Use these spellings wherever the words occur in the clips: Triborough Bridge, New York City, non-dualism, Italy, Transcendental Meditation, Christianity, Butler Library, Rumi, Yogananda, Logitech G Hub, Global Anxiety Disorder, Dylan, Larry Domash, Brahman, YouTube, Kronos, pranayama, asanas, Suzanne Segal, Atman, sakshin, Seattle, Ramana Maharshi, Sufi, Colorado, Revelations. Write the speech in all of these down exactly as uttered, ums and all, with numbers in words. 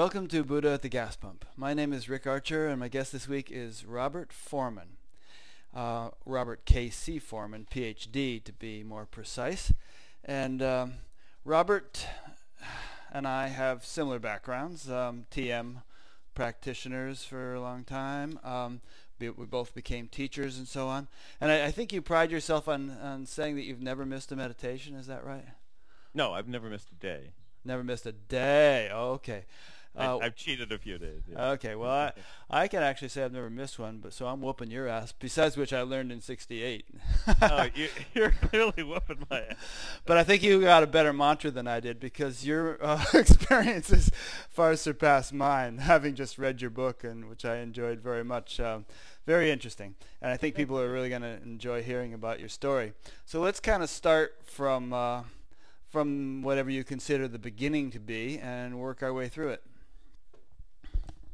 Welcome to Buddha at the Gas Pump. My name is Rick Archer, and my guest this week is Robert Forman. Uh, Robert K. C. Forman, P H D to be more precise. And um, Robert and I have similar backgrounds, um, T M practitioners for a long time. Um, we, we both became teachers and so on. And I, I think you pride yourself on, on saying that you've never missed a meditation. Is that right? No, I've never missed a day. Never missed a day. Oh, okay. Uh, I, I've cheated a few days. Yeah. Okay. Well, I, I can actually say I've never missed one, but so I'm whooping your ass, besides which I learned in sixty-eight. Oh, you, you're clearly whooping my ass. But I think you got a better mantra than I did, because your uh, experiences far surpassed mine, having just read your book, and which I enjoyed very much. Um, very interesting. And I think people are really going to enjoy hearing about your story. So let's kind of start from, uh, from whatever you consider the beginning to be and work our way through it.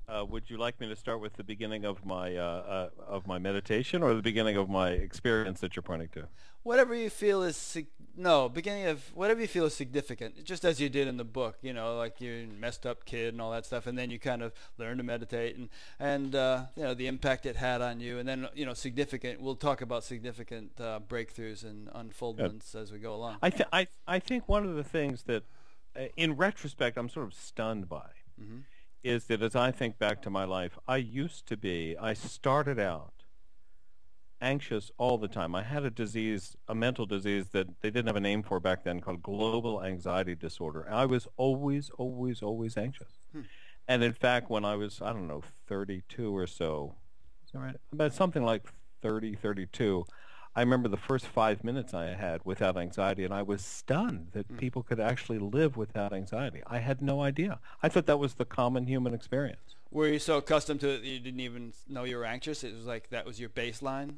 Uh, would you like me to start with the beginning of my uh, uh, of my meditation, or the beginning of my experience that you're pointing to? Whatever you feel is no beginning of whatever you feel is significant, just as you did in the book. You know, like you messed up kid and all that stuff, and then you kind of learn to meditate, and and uh, you know the impact it had on you, and then you know significant. We'll talk about significant uh, breakthroughs and unfoldments yeah. as we go along. I th I I think one of the things that, uh, in retrospect, I'm sort of stunned by. Mm-hmm. Is that as I think back to my life, I used to be, I started out anxious all the time. I had a disease, a mental disease that they didn't have a name for back then, called Global Anxiety Disorder. I was always, always, always anxious. Hmm. And in fact, when I was, I don't know, thirty-two or so, is that right? About something like thirty, thirty-two, I remember the first five minutes I had without anxiety, and I was stunned that mm. people could actually live without anxiety. I had no idea. I thought that was the common human experience. Were you so accustomed to it that you didn't even know you were anxious? It was like that was your baseline?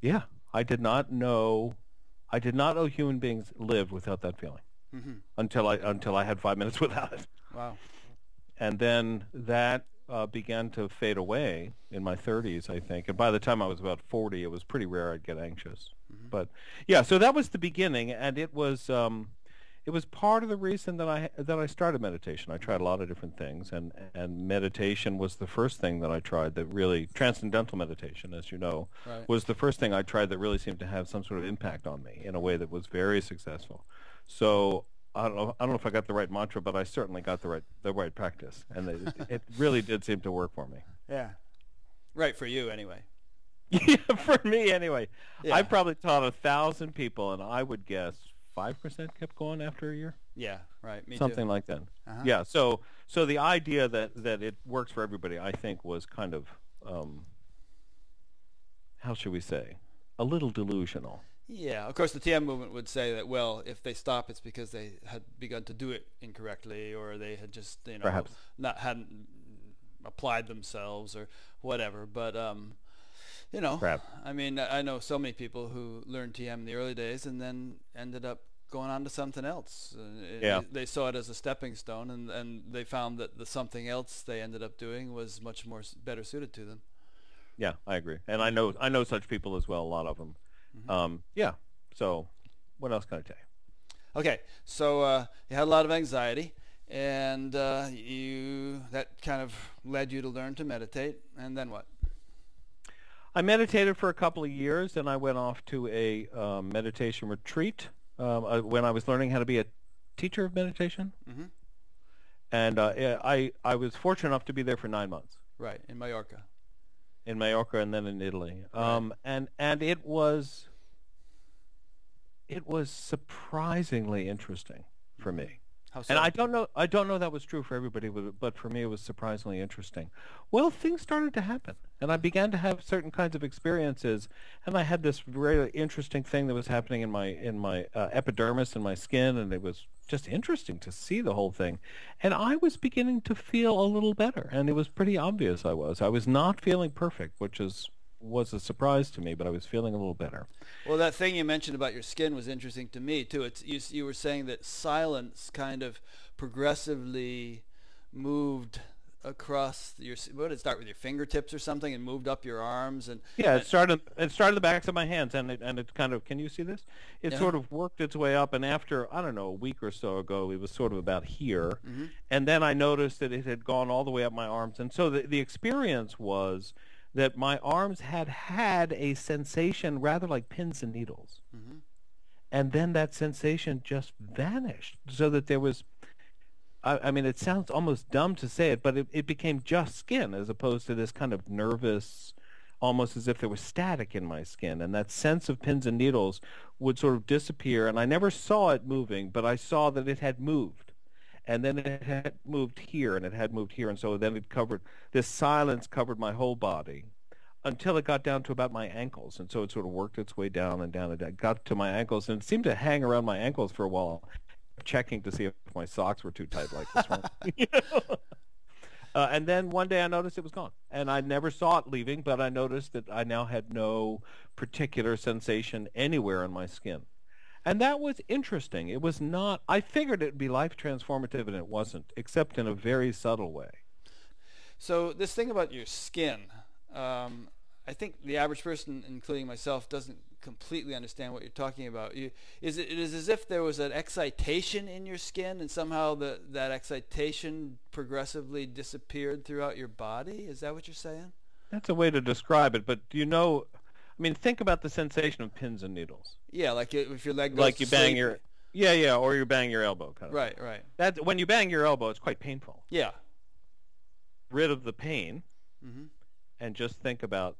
Yeah. I did not know I did not know human beings lived without that feeling mm-hmm. until I until I had five minutes without it. Wow. And then that Uh, began to fade away in my thirties, I think. And by the time I was about forty, it was pretty rare I'd get anxious. Mm-hmm. But yeah, so that was the beginning, and it was um, it was part of the reason that I that I started meditation. I tried a lot of different things, and and meditation was the first thing that I tried that really transcendental meditation, as you know, right. was the first thing I tried that really seemed to have some sort of impact on me in a way that was very successful. So. I don't know. I don't know if I got the right mantra, but I certainly got the right the right practice, and it, it really did seem to work for me. Yeah, right for you anyway. Yeah, for me anyway. Yeah. I probably taught a thousand people, and I would guess five percent kept going after a year. Yeah, right. Me Something too. like that. Uh-huh. Yeah. So, so the idea that that it works for everybody, I think, was kind of um, how should we say, a little delusional. Yeah, of course the T M movement would say that, well, if they stop, it's because they had begun to do it incorrectly, or they had just, you know, Perhaps. not hadn't applied themselves or whatever. But, um, you know, Perhaps. I mean, I know so many people who learned T M in the early days and then ended up going on to something else. It, yeah. They saw it as a stepping stone, and, and they found that the something else they ended up doing was much more better suited to them. Yeah, I agree. And I know, I know such people as well, a lot of them. Mm-hmm. Um, yeah, so what else can I tell you? Okay, so uh, you had a lot of anxiety, and uh, you that kind of led you to learn to meditate, and then what? I meditated for a couple of years, and I went off to a uh, meditation retreat um, uh, when I was learning how to be a teacher of meditation. Mm-hmm. And uh, I, I was fortunate enough to be there for nine months. Right, in Mallorca. In Mallorca and then in Italy, um, right. and and it was it was surprisingly interesting for me. How so? And I don't know I don't know that was true for everybody, but for me it was surprisingly interesting. Well, things started to happen, and I began to have certain kinds of experiences, and I had this really interesting thing that was happening in my in my uh, epidermis and my skin, and it was just interesting to see the whole thing. And I was beginning to feel a little better, and it was pretty obvious I was. I was not feeling perfect, which is was a surprise to me, but I was feeling a little better. Well, that thing you mentioned about your skin was interesting to me, too. It's, you, you were saying that silence kind of progressively moved across your, what did it start with, your fingertips or something, and moved up your arms? And yeah, it started it started the backs of my hands, and it, and it kind of, can you see this? It yeah. sort of worked its way up, and after, I don't know, a week or so ago, it was sort of about here, mm-hmm. and then I noticed that it had gone all the way up my arms, and so the, the experience was that my arms had had a sensation rather like pins and needles, mm-hmm. and then that sensation just vanished, so that there was, I mean, it sounds almost dumb to say it, but it, it became just skin as opposed to this kind of nervous, almost as if there was static in my skin. And that sense of pins and needles would sort of disappear. And I never saw it moving, but I saw that it had moved. And then it had moved here, and it had moved here. And so then it covered, this silence covered my whole body until it got down to about my ankles. And so it sort of worked its way down and down and down, got to my ankles. And it seemed to hang around my ankles for a while, checking to see if my socks were too tight like this one. You know? Uh, and then one day I noticed it was gone. And I never saw it leaving, but I noticed that I now had no particular sensation anywhere in my skin. And that was interesting. It was not, I figured it would be life transformative, and it wasn't, except in a very subtle way. So this thing about your skin, um, I think the average person, including myself, doesn't completely understand what you're talking about. You, is it, it is as if there was an excitation in your skin, and somehow the, that excitation progressively disappeared throughout your body? Is that what you're saying? That's a way to describe it, but do you know, I mean, think about the sensation of pins and needles. Yeah, like if your leg goes Like you to bang sleep. your, yeah, yeah, or you bang your elbow. Kind of. Right, right. That, when you bang your elbow, it's quite painful. Yeah. Rid of the pain, mm-hmm. and just think about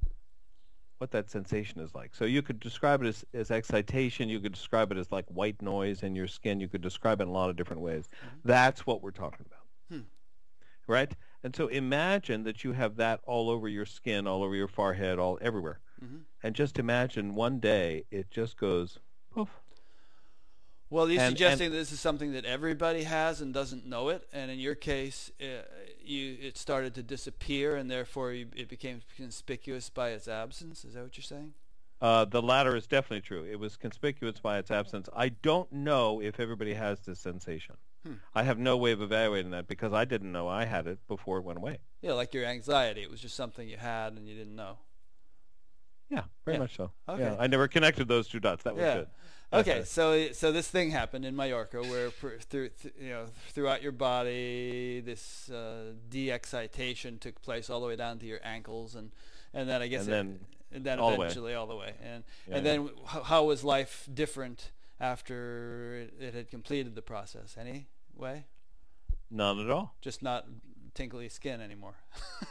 what that sensation is like. So you could describe it as, as excitation. You could describe it as like white noise in your skin. You could describe it in a lot of different ways. Mm-hmm. That's what we're talking about. Hmm. Right? And so imagine that you have that all over your skin, all over your forehead, all everywhere. Mm-hmm. And just imagine one day it just goes poof. Well, are you and, suggesting and, that this is something that everybody has and doesn't know it, and in your case, uh, you, it started to disappear, and therefore you, it became conspicuous by its absence? Is that what you're saying? Uh, the latter is definitely true. It was conspicuous by its absence. I don't know if everybody has this sensation. Hmm. I have no way of evaluating that because I didn't know I had it before it went away. Yeah, like your anxiety. It was just something you had and you didn't know. Yeah, very yeah. much so. Okay. Yeah, I never connected those two dots. That was yeah. good. Okay, okay, so so this thing happened in Mallorca, where through th you know throughout your body, this uh, de-excitation took place all the way down to your ankles, and and then I guess and then, it, and then all eventually the all the way, and yeah, and yeah. then how, how was life different after it, it had completed the process? Any way? None at all. Just not tinkly skin anymore.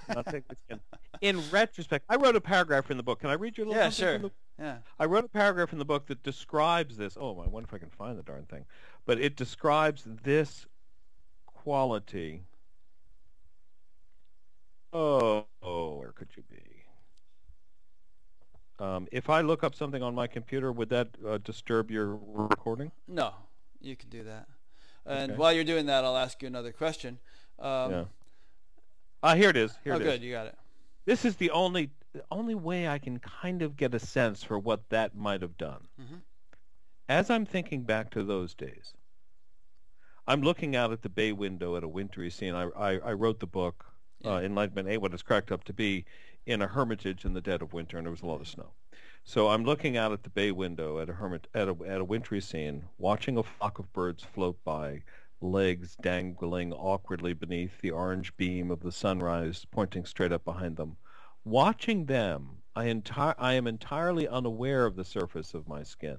Not tinkly skin. In retrospect, I wrote a paragraph in the book. Can I read you a little yeah, sure. book? Yeah. I wrote a paragraph in the book that describes this. Oh, I wonder if I can find the darn thing. But it describes this quality. Oh, oh where could you be? Um, if I look up something on my computer, would that uh, disturb your recording? No, you can do that. And okay. while you're doing that, I'll ask you another question. Um, yeah. Ah, uh, here it is. Here oh, it is. Good, you got it. This is the only the only way I can kind of get a sense for what that might have done. Mm-hmm. As I'm thinking back to those days, I'm looking out at the bay window at a wintry scene. I I, I wrote the book yeah. uh, Enlightenment Ain't What It's Cracked Up To Be in a hermitage in the dead of winter, and there was a lot of snow. So I'm looking out at the bay window at a hermit at a at a wintry scene, watching a flock of birds float by, legs dangling awkwardly beneath the orange beam of the sunrise, pointing straight up behind them. Watching them, I, enti I am entirely unaware of the surface of my skin,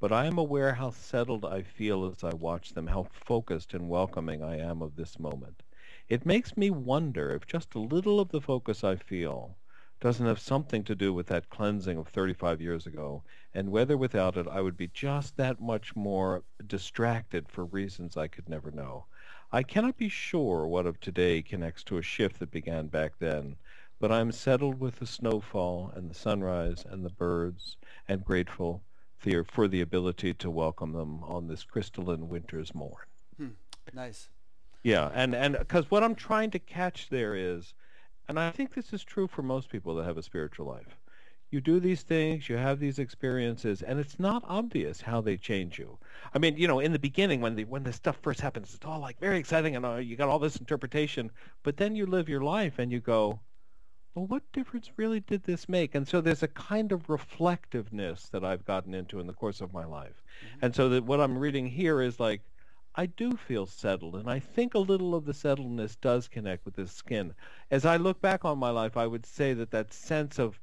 but I am aware how settled I feel as I watch them, how focused and welcoming I am of this moment. It makes me wonder if just a little of the focus I feel doesn't have something to do with that cleansing of thirty-five years ago, and whether without it I would be just that much more distracted for reasons I could never know. I cannot be sure what of today connects to a shift that began back then, but I am settled with the snowfall and the sunrise and the birds, and grateful for the ability to welcome them on this crystalline winter's morn. Hmm. Nice. Yeah, and and because what I'm trying to catch there is, and I think this is true for most people that have a spiritual life, You do these things, you have these experiences, and it's not obvious how they change you. I mean, you know, in the beginning, when the when this stuff first happens, it's all like very exciting, and uh, you got all this interpretation. But then you live your life, and you go, well, what difference really did this make? And so there's a kind of reflectiveness that I've gotten into in the course of my life. Mm-hmm. And so that what I'm reading here is like, I do feel settled, and I think a little of the settledness does connect with this skin. As I look back on my life, I would say that that sense of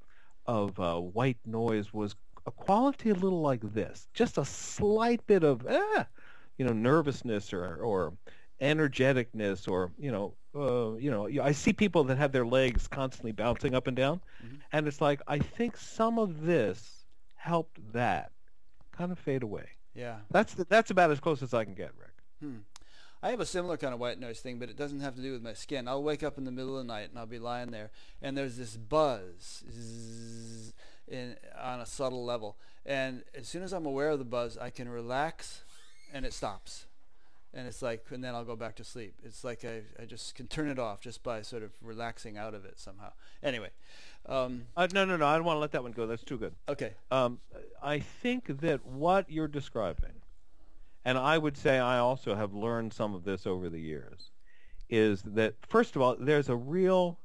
of uh, white noise was a quality a little like this, just a slight bit of ah, you know, nervousness or or energeticness, or you know, uh, you know, I see people that have their legs constantly bouncing up and down, mm-hmm. and it's like I think some of this helped that kind of fade away. Yeah, that's the, that's about as close as I can get, Rick. Hmm. I have a similar kind of white noise thing, but it doesn't have to do with my skin. I'll wake up in the middle of the night and I'll be lying there, and there's this buzz zzz, in, on a subtle level. And as soon as I'm aware of the buzz, I can relax, and it stops. And it's like, and then I'll go back to sleep. It's like I, I just can turn it off just by sort of relaxing out of it somehow. Anyway. Um, uh, no, no, no. I don't want to let that one go. That's too good. Okay. Um, I think that what you're describing, and I would say I also have learned some of this over the years, is that, first of all, there's a real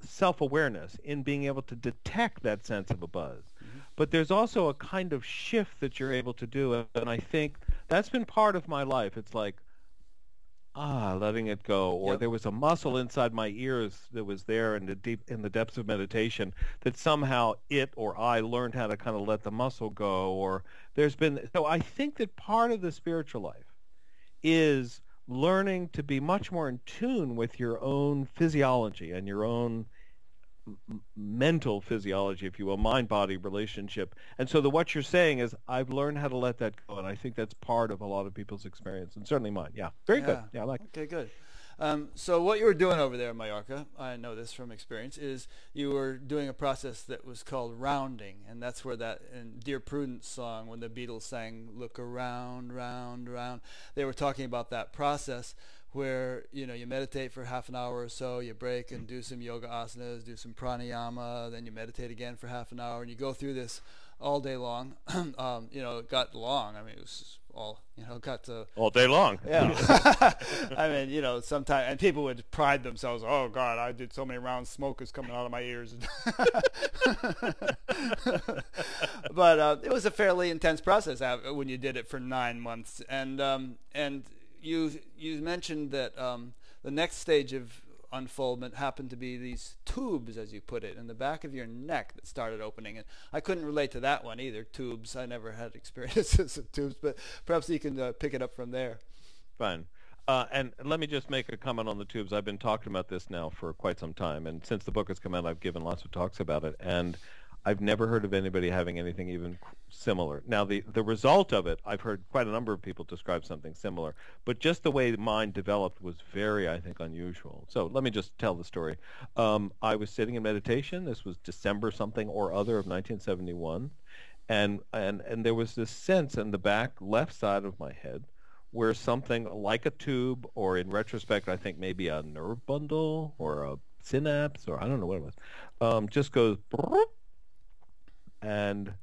self-awareness in being able to detect that sense of a buzz. Mm-hmm. But there's also a kind of shift that you're able to do, and I think that's been part of my life. It's like, ah, letting it go, or yep. there was a muscle inside my ears that was there in the, deep, in the depths of meditation that somehow it or I learned how to kind of let the muscle go, or there's been... So I think that part of the spiritual life is learning to be much more in tune with your own physiology and your own m mental physiology, if you will, mind-body relationship. And so the, what you're saying is, I've learned how to let that go, and I think that's part of a lot of people's experience, and certainly mine. Yeah, very yeah. good. Yeah, I like it. Okay, good. Um, so what you were doing over there in Mallorca, I know this from experience, is you were doing a process that was called rounding, and that's where that in Dear Prudence song, when the Beatles sang "Look Around, Round, Round," they were talking about that process where, you know, you meditate for half an hour or so, you break and do some yoga asanas, do some pranayama, then you meditate again for half an hour, and you go through this all day long. um, you know, it got long. I mean, it was all, you know, got to... All day long. Yeah. I mean, you know, sometimes... And people would pride themselves, oh, God, I did so many rounds, smoke is coming out of my ears. But uh, it was a fairly intense process when you did it for nine months. And, um, and you, you mentioned that um, the next stage of unfoldment happened to be these tubes, as you put it, in the back of your neck that started opening, and I couldn't relate to that one either. Tubes, I never had experiences of tubes, but perhaps you can uh, pick it up from there. Fine. Uh, and let me just make a comment on the tubes. I've been talking about this now for quite some time, and since the book has come out, I've given lots of talks about it, and I've never heard of anybody having anything even similar. Now, the, the result of it, I've heard quite a number of people describe something similar, but just the way mine developed was very, I think, unusual. So let me just tell the story. Um, I was sitting in meditation. This was December something or other of nineteen seventy-one, and, and, and there was this sense in the back left side of my head where something like a tube, or in retrospect, I think maybe a nerve bundle or a synapse, or I don't know what it was, um, just goes... And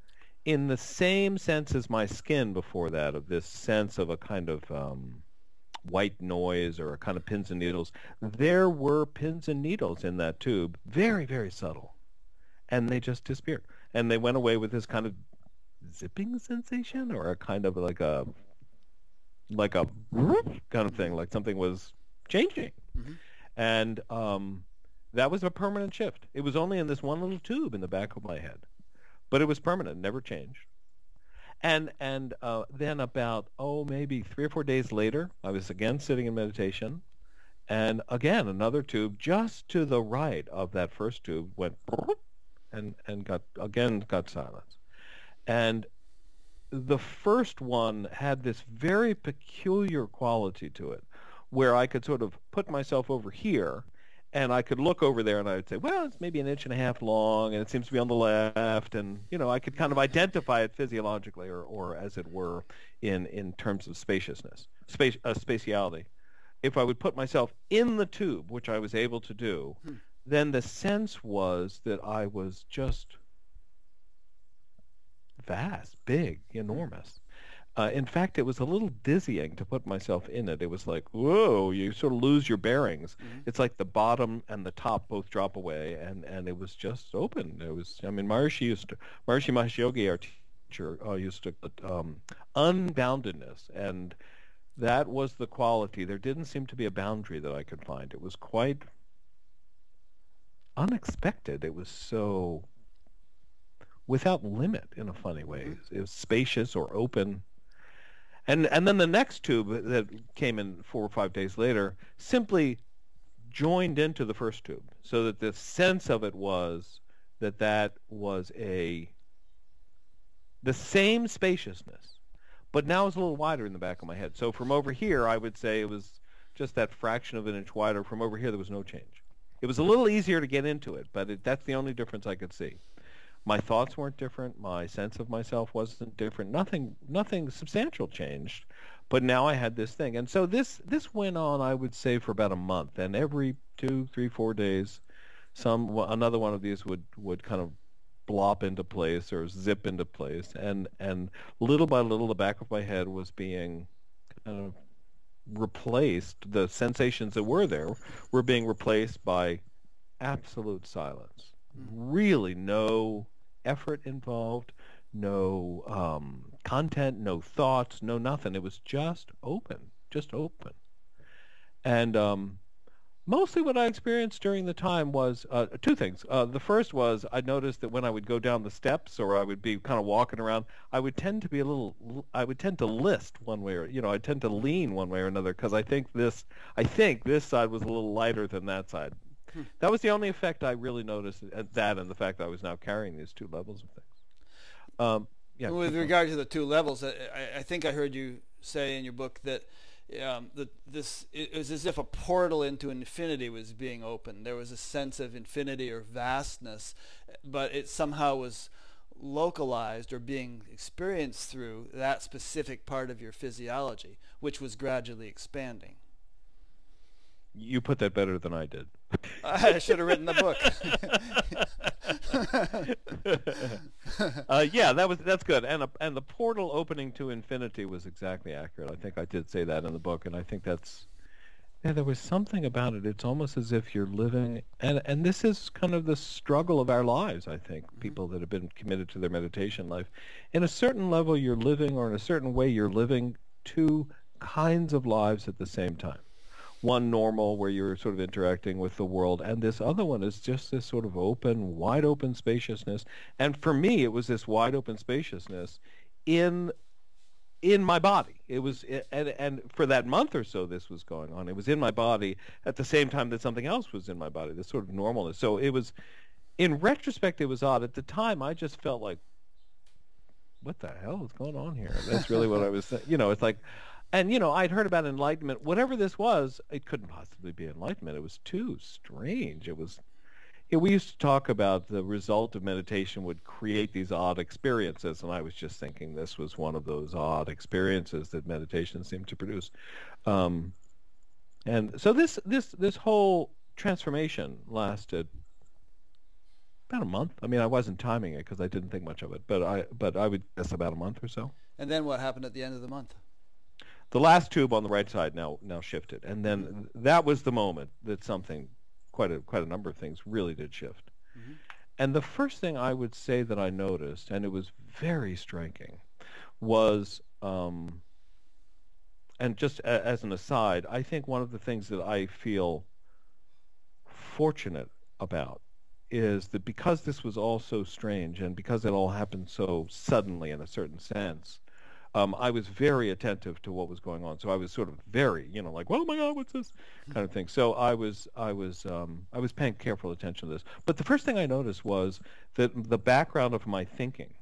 in the same sense as my skin before that, of this sense of a kind of um, white noise or a kind of pins and needles, there were pins and needles in that tube, very, very subtle. And they just disappeared. And they went away with this kind of zipping sensation, or a kind of like a, like a kind of thing, like something was changing. Mm-hmm. And um, that was a permanent shift. It was only in this one little tube in the back of my head. But it was permanent, never changed. And and uh, then about, oh, maybe three or four days later, I was again sitting in meditation, and again another tube just to the right of that first tube went and and got again got silence. And the first one had this very peculiar quality to it, where I could sort of put myself over here, and I could look over there, and I would say, well, it's maybe an inch and a half long, and it seems to be on the left, and, you know, I could kind of identify it physiologically, or, or as it were, in, in terms of spaciousness, space, uh, spatiality. If I would put myself in the tube, which I was able to do, hmm. then the sense was that I was just vast, big, enormous. Uh, in fact, it was a little dizzying to put myself in it. It was like, whoa, you sort of lose your bearings. Mm-hmm. It's like the bottom and the top both drop away, and, and it was just open. It was, I mean, Maharishi used to, Maharishi Mahesh Yogi, our teacher, uh, used to, um, unboundedness, and that was the quality. There didn't seem to be a boundary that I could find. It was quite unexpected. It was so without limit in a funny way. Mm-hmm. It was spacious or open. And and then the next tube that came in four or five days later simply joined into the first tube, so that the sense of it was that that was a the same spaciousness, but now it's a little wider in the back of my head. So from over here, I would say it was just that fraction of an inch wider. From over here, there was no change. It was a little easier to get into it, but it, that's the only difference I could see. My thoughts weren't different. My sense of myself wasn't different. Nothing, nothing substantial changed, but now I had this thing. And so this this went on, I would say, for about a month. And every two, three, four days, some another one of these would would kind of blop into place or zip into place. And and little by little, the back of my head was being kind of replaced. The sensations that were there were being replaced by absolute silence. Really, no effort involved, no um, content, no thoughts, no nothing. It was just open, just open. And um, mostly what I experienced during the time was uh, two things. Uh, the first was I noticed that when I would go down the steps or I would be kind of walking around, I would tend to be a little, I would tend to list one way or, you know, I tend to lean one way or another because I think this, I think this side was a little lighter than that side. That was the only effect I really noticed at that, and the fact that I was now carrying these two levels of things. Um, yeah. With regard to the two levels, I, I think I heard you say in your book that um, the, this it was as if a portal into infinity was being opened. There was a sense of infinity or vastness, but it somehow was localized or being experienced through that specific part of your physiology, which was gradually expanding. You put that better than I did. I should have written the book. uh, yeah, that was that's good. And a, and the portal opening to infinity was exactly accurate. I think I did say that in the book, and I think that's yeah. There was something about it. It's almost as if you're living, and and this is kind of the struggle of our lives. I think mm-hmm. people that have been committed to their meditation life, in a certain level, you're living, or in a certain way, you're living two kinds of lives at the same time. One normal where you're sort of interacting with the world, and this other one is just this sort of open, wide open spaciousness. And for me, it was this wide open spaciousness in in my body. It was, and and for that month or so, this was going on. It was in my body at the same time that something else was in my body. This sort of normalness. So it was, in retrospect, it was odd. At the time, I just felt like, what the hell is going on here? That's really what I was. You know, it's like. And, you know, I'd heard about enlightenment. Whatever this was, it couldn't possibly be enlightenment. It was too strange. It was, it, we used to talk about the result of meditation would create these odd experiences, and I was just thinking this was one of those odd experiences that meditation seemed to produce. Um, and so this, this, this whole transformation lasted about a month. I mean, I wasn't timing it because I didn't think much of it, but I, but I would guess about a month or so. And then what happened at the end of the month? The last tube on the right side now now shifted, and then mm-hmm. that was the moment that something, quite a quite a number of things really did shift. Mm-hmm. And the first thing I would say that I noticed, and it was very striking, was, um, and just a, as an aside, I think one of the things that I feel fortunate about is that because this was all so strange and because it all happened so suddenly in a certain sense, Um, I was very attentive to what was going on, so I was sort of very, you know, like, "Oh my God, what's this?" kind of thing. So I was, I was, um, I was paying careful attention to this. But the first thing I noticed was that the background of my thinking,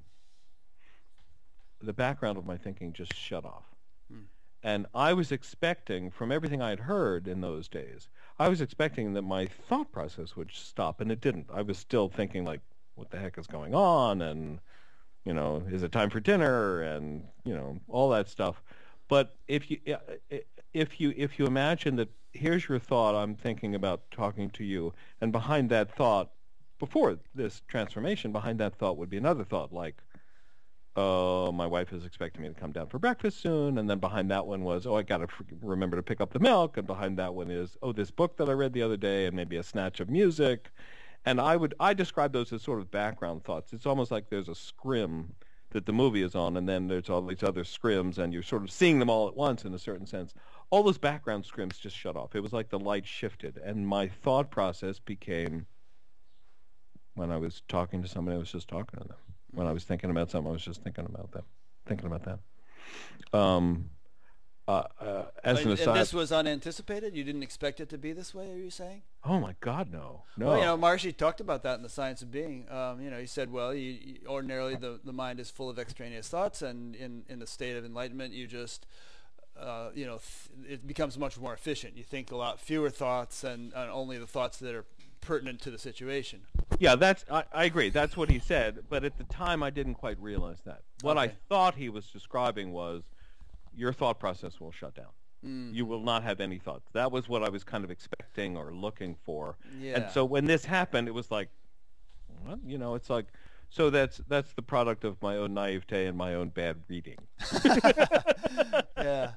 the background of my thinking, just shut off. Hmm. And I was expecting, from everything I had heard in those days, I was expecting that my thought process would stop, and it didn't. I was still thinking, like, "What the heck is going on?" and you know, is it time for dinner, and, you know, all that stuff. But if you if you if you imagine that here's your thought, I'm thinking about talking to you, and behind that thought, before this transformation, behind that thought would be another thought, like, oh, my wife is expecting me to come down for breakfast soon. And then behind that one was, oh, I got to remember to pick up the milk. And behind that one is, oh, this book that I read the other day, and maybe a snatch of music. And I would I describe those as sort of background thoughts. It's almost like there's a scrim that the movie is on, and then there's all these other scrims, and you're sort of seeing them all at once in a certain sense. All those background scrims just shut off. It was like the light shifted, and my thought process became, when I was talking to somebody, I was just talking to them. When I was thinking about something, I was just thinking about them, thinking about that. Um, uh, uh, as and, an aside, and this was unanticipated? You didn't expect it to be this way, are you saying? Oh, my God, no. no. Well, you know, Maharishi talked about that in The Science of Being. Um, you know, he said, well, you, you, ordinarily the, the mind is full of extraneous thoughts, and in, in the state of enlightenment, you just, uh, you know, th it becomes much more efficient. You think a lot fewer thoughts, and, and only the thoughts that are pertinent to the situation. Yeah, that's I, I agree. That's what he said, but at the time I didn't quite realize that. What okay. I thought he was describing was your thought process will shut down. Mm. You will not have any thoughts. That was what I was kind of expecting or looking for. Yeah. And so when this happened, it was like, well, you know, it's like, so that's that's the product of my own naivete and my own bad reading. Yeah.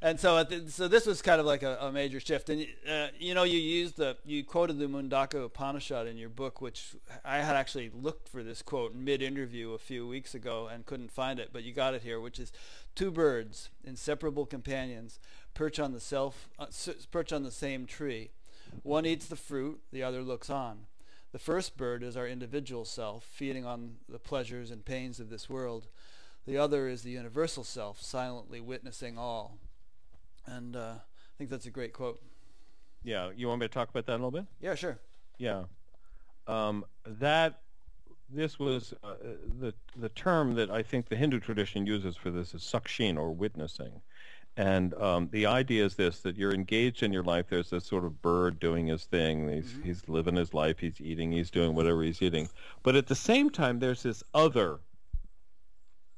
And so, at the, so this was kind of like a, a major shift. And uh, you know, you used the, you quoted the Mundaka Upanishad in your book, which I had actually looked for this quote mid-interview a few weeks ago and couldn't find it, but you got it here, which is, two birds, inseparable companions, perch on the self, uh, perch on the same tree. One eats the fruit, the other looks on. The first bird is our individual self, feeding on the pleasures and pains of this world. The other is the universal self, silently witnessing all. And uh, I think that's a great quote. Yeah, you want me to talk about that a little bit? Yeah, sure. Yeah, um, that this was uh, the the term that I think the Hindu tradition uses for this is sakshin, or witnessing, and um, the idea is this: that you're engaged in your life. There's this sort of bird doing his thing. He's mm-hmm. he's living his life. He's eating. He's doing whatever he's eating. But at the same time, there's this other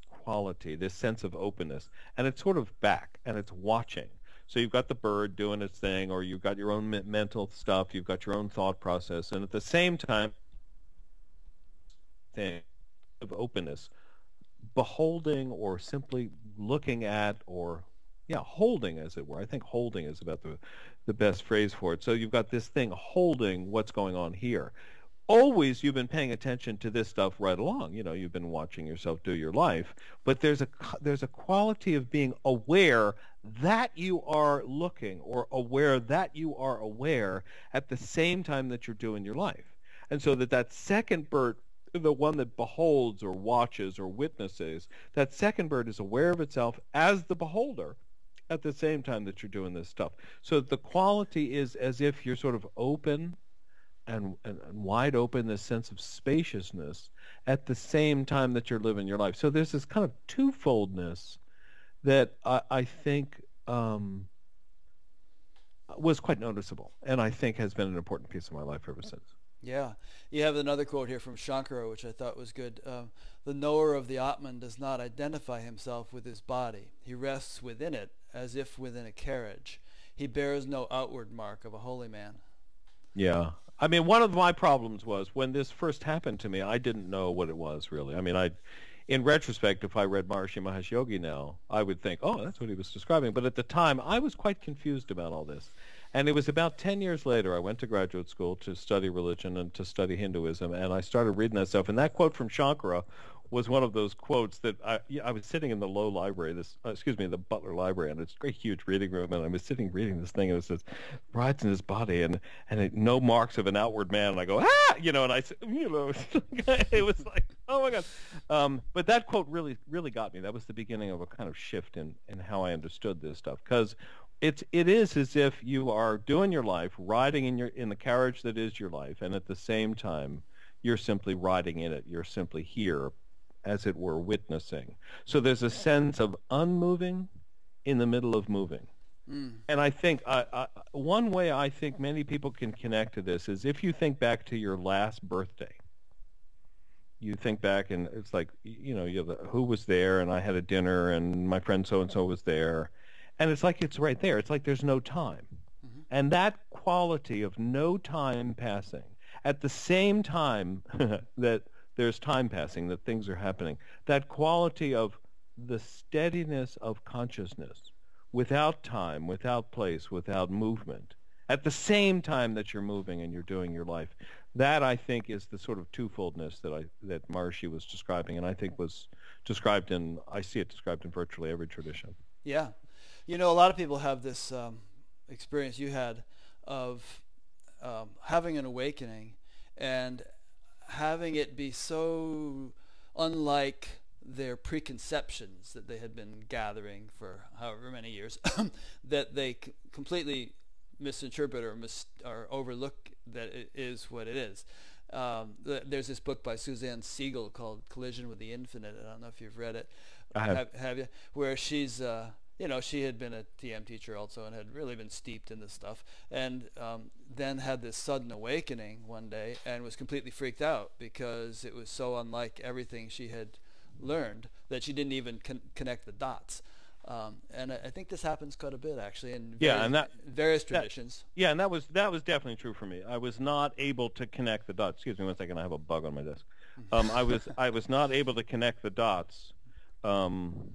quality, this sense of openness, and it's sort of back, and it's watching. So you've got the bird doing its thing, or you've got your own me mental stuff, you've got your own thought process, and at the same time, thing of openness, beholding or simply looking at, or, yeah, holding, as it were. I think holding is about the, the best phrase for it. So you've got this thing holding what's going on here. Always you've been paying attention to this stuff right along. You know, you've been watching yourself do your life, but there's a, there's a quality of being aware that you are looking, or aware that you are aware at the same time that you're doing your life. And so that that second bird, the one that beholds or watches or witnesses, that second bird is aware of itself as the beholder at the same time that you're doing this stuff. So the quality is as if you're sort of open And, and wide open, this sense of spaciousness at the same time that you're living your life. So there's this kind of twofoldness that I, I think um, was quite noticeable, and I think has been an important piece of my life ever since. Yeah. You have another quote here from Shankara, which I thought was good. Um, the knower of the Atman does not identify himself with his body. He rests within it as if within a carriage. He bears no outward mark of a holy man. Yeah. I mean, one of my problems was when this first happened to me, I didn't know what it was, really. I mean, I, in retrospect, if I read Maharishi Mahesh Yogi now, I would think, oh, that's what he was describing. But at the time, I was quite confused about all this. And it was about ten years later, I went to graduate school to study religion and to study Hinduism, and I started reading that stuff. And that quote from Shankara was one of those quotes that I, I was sitting in the Low Library, this uh, excuse me, the Butler Library, and it's a great huge reading room, and I was sitting reading this thing, and it says, "Rides in his body, and and it, no marks of an outward man." And I go, ah, you know, and I, you know, it was like, oh my God. Um, but that quote really, really got me. That was the beginning of a kind of shift in in how I understood this stuff, because it's it is as if you are doing your life, riding in your in the carriage that is your life, and at the same time, you're simply riding in it. You're simply here, as it were, witnessing. So there's a sense of unmoving in the middle of moving. Mm. And I think I, I, one way I think many people can connect to this is if you think back to your last birthday. You think back and it's like, you know, you have, who was there, and I had a dinner, and my friend so-and-so was there. And it's like it's right there. It's like there's no time. Mm-hmm. And that quality of no time passing at the same time that there's time passing, that things are happening. That quality of the steadiness of consciousness without time, without place, without movement, at the same time that you're moving and you're doing your life. That, I think, is the sort of twofoldness that I that Maharishi was describing, and I think was described in, I see it described in virtually every tradition. Yeah. You know, a lot of people have this um, experience you had of um, having an awakening and having it be so unlike their preconceptions that they had been gathering for however many years that they c completely misinterpret or, mis or overlook that it is what it is. Um, th there's this book by Suzanne Segal called Collision with the Infinite. I don't know if you've read it. I have. Have, have you? Where she's, uh, you know, she had been a T M teacher also and had really been steeped in this stuff, and um, then had this sudden awakening one day and was completely freaked out because it was so unlike everything she had learned that she didn't even con connect the dots. Um, and I, I think this happens quite a bit, actually, in various, yeah, and that, various traditions. That, yeah, and that was that was definitely true for me. I was not able to connect the dots. Excuse me one second, I have a bug on my desk. Um, I was I was not able to connect the dots, um,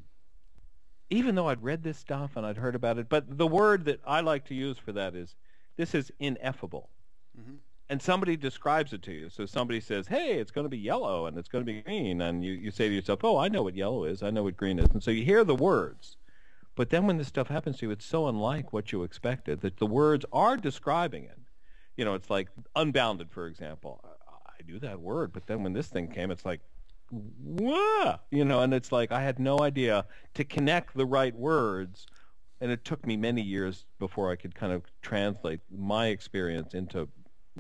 even though I'd read this stuff and I'd heard about it. But the word that I like to use for that is, this is ineffable. Mm-hmm. And somebody describes it to you. So somebody says, hey, it's going to be yellow and it's going to be green. And you, you say to yourself, oh, I know what yellow is. I know what green is. And so you hear the words. But then when this stuff happens to you, it's so unlike what you expected that the words are describing it. You know, it's like unbounded, for example. I knew that word. But then when this thing came, it's like, whoa, you know, and it's like I had no idea to connect the right words. And it took me many years before I could kind of translate my experience into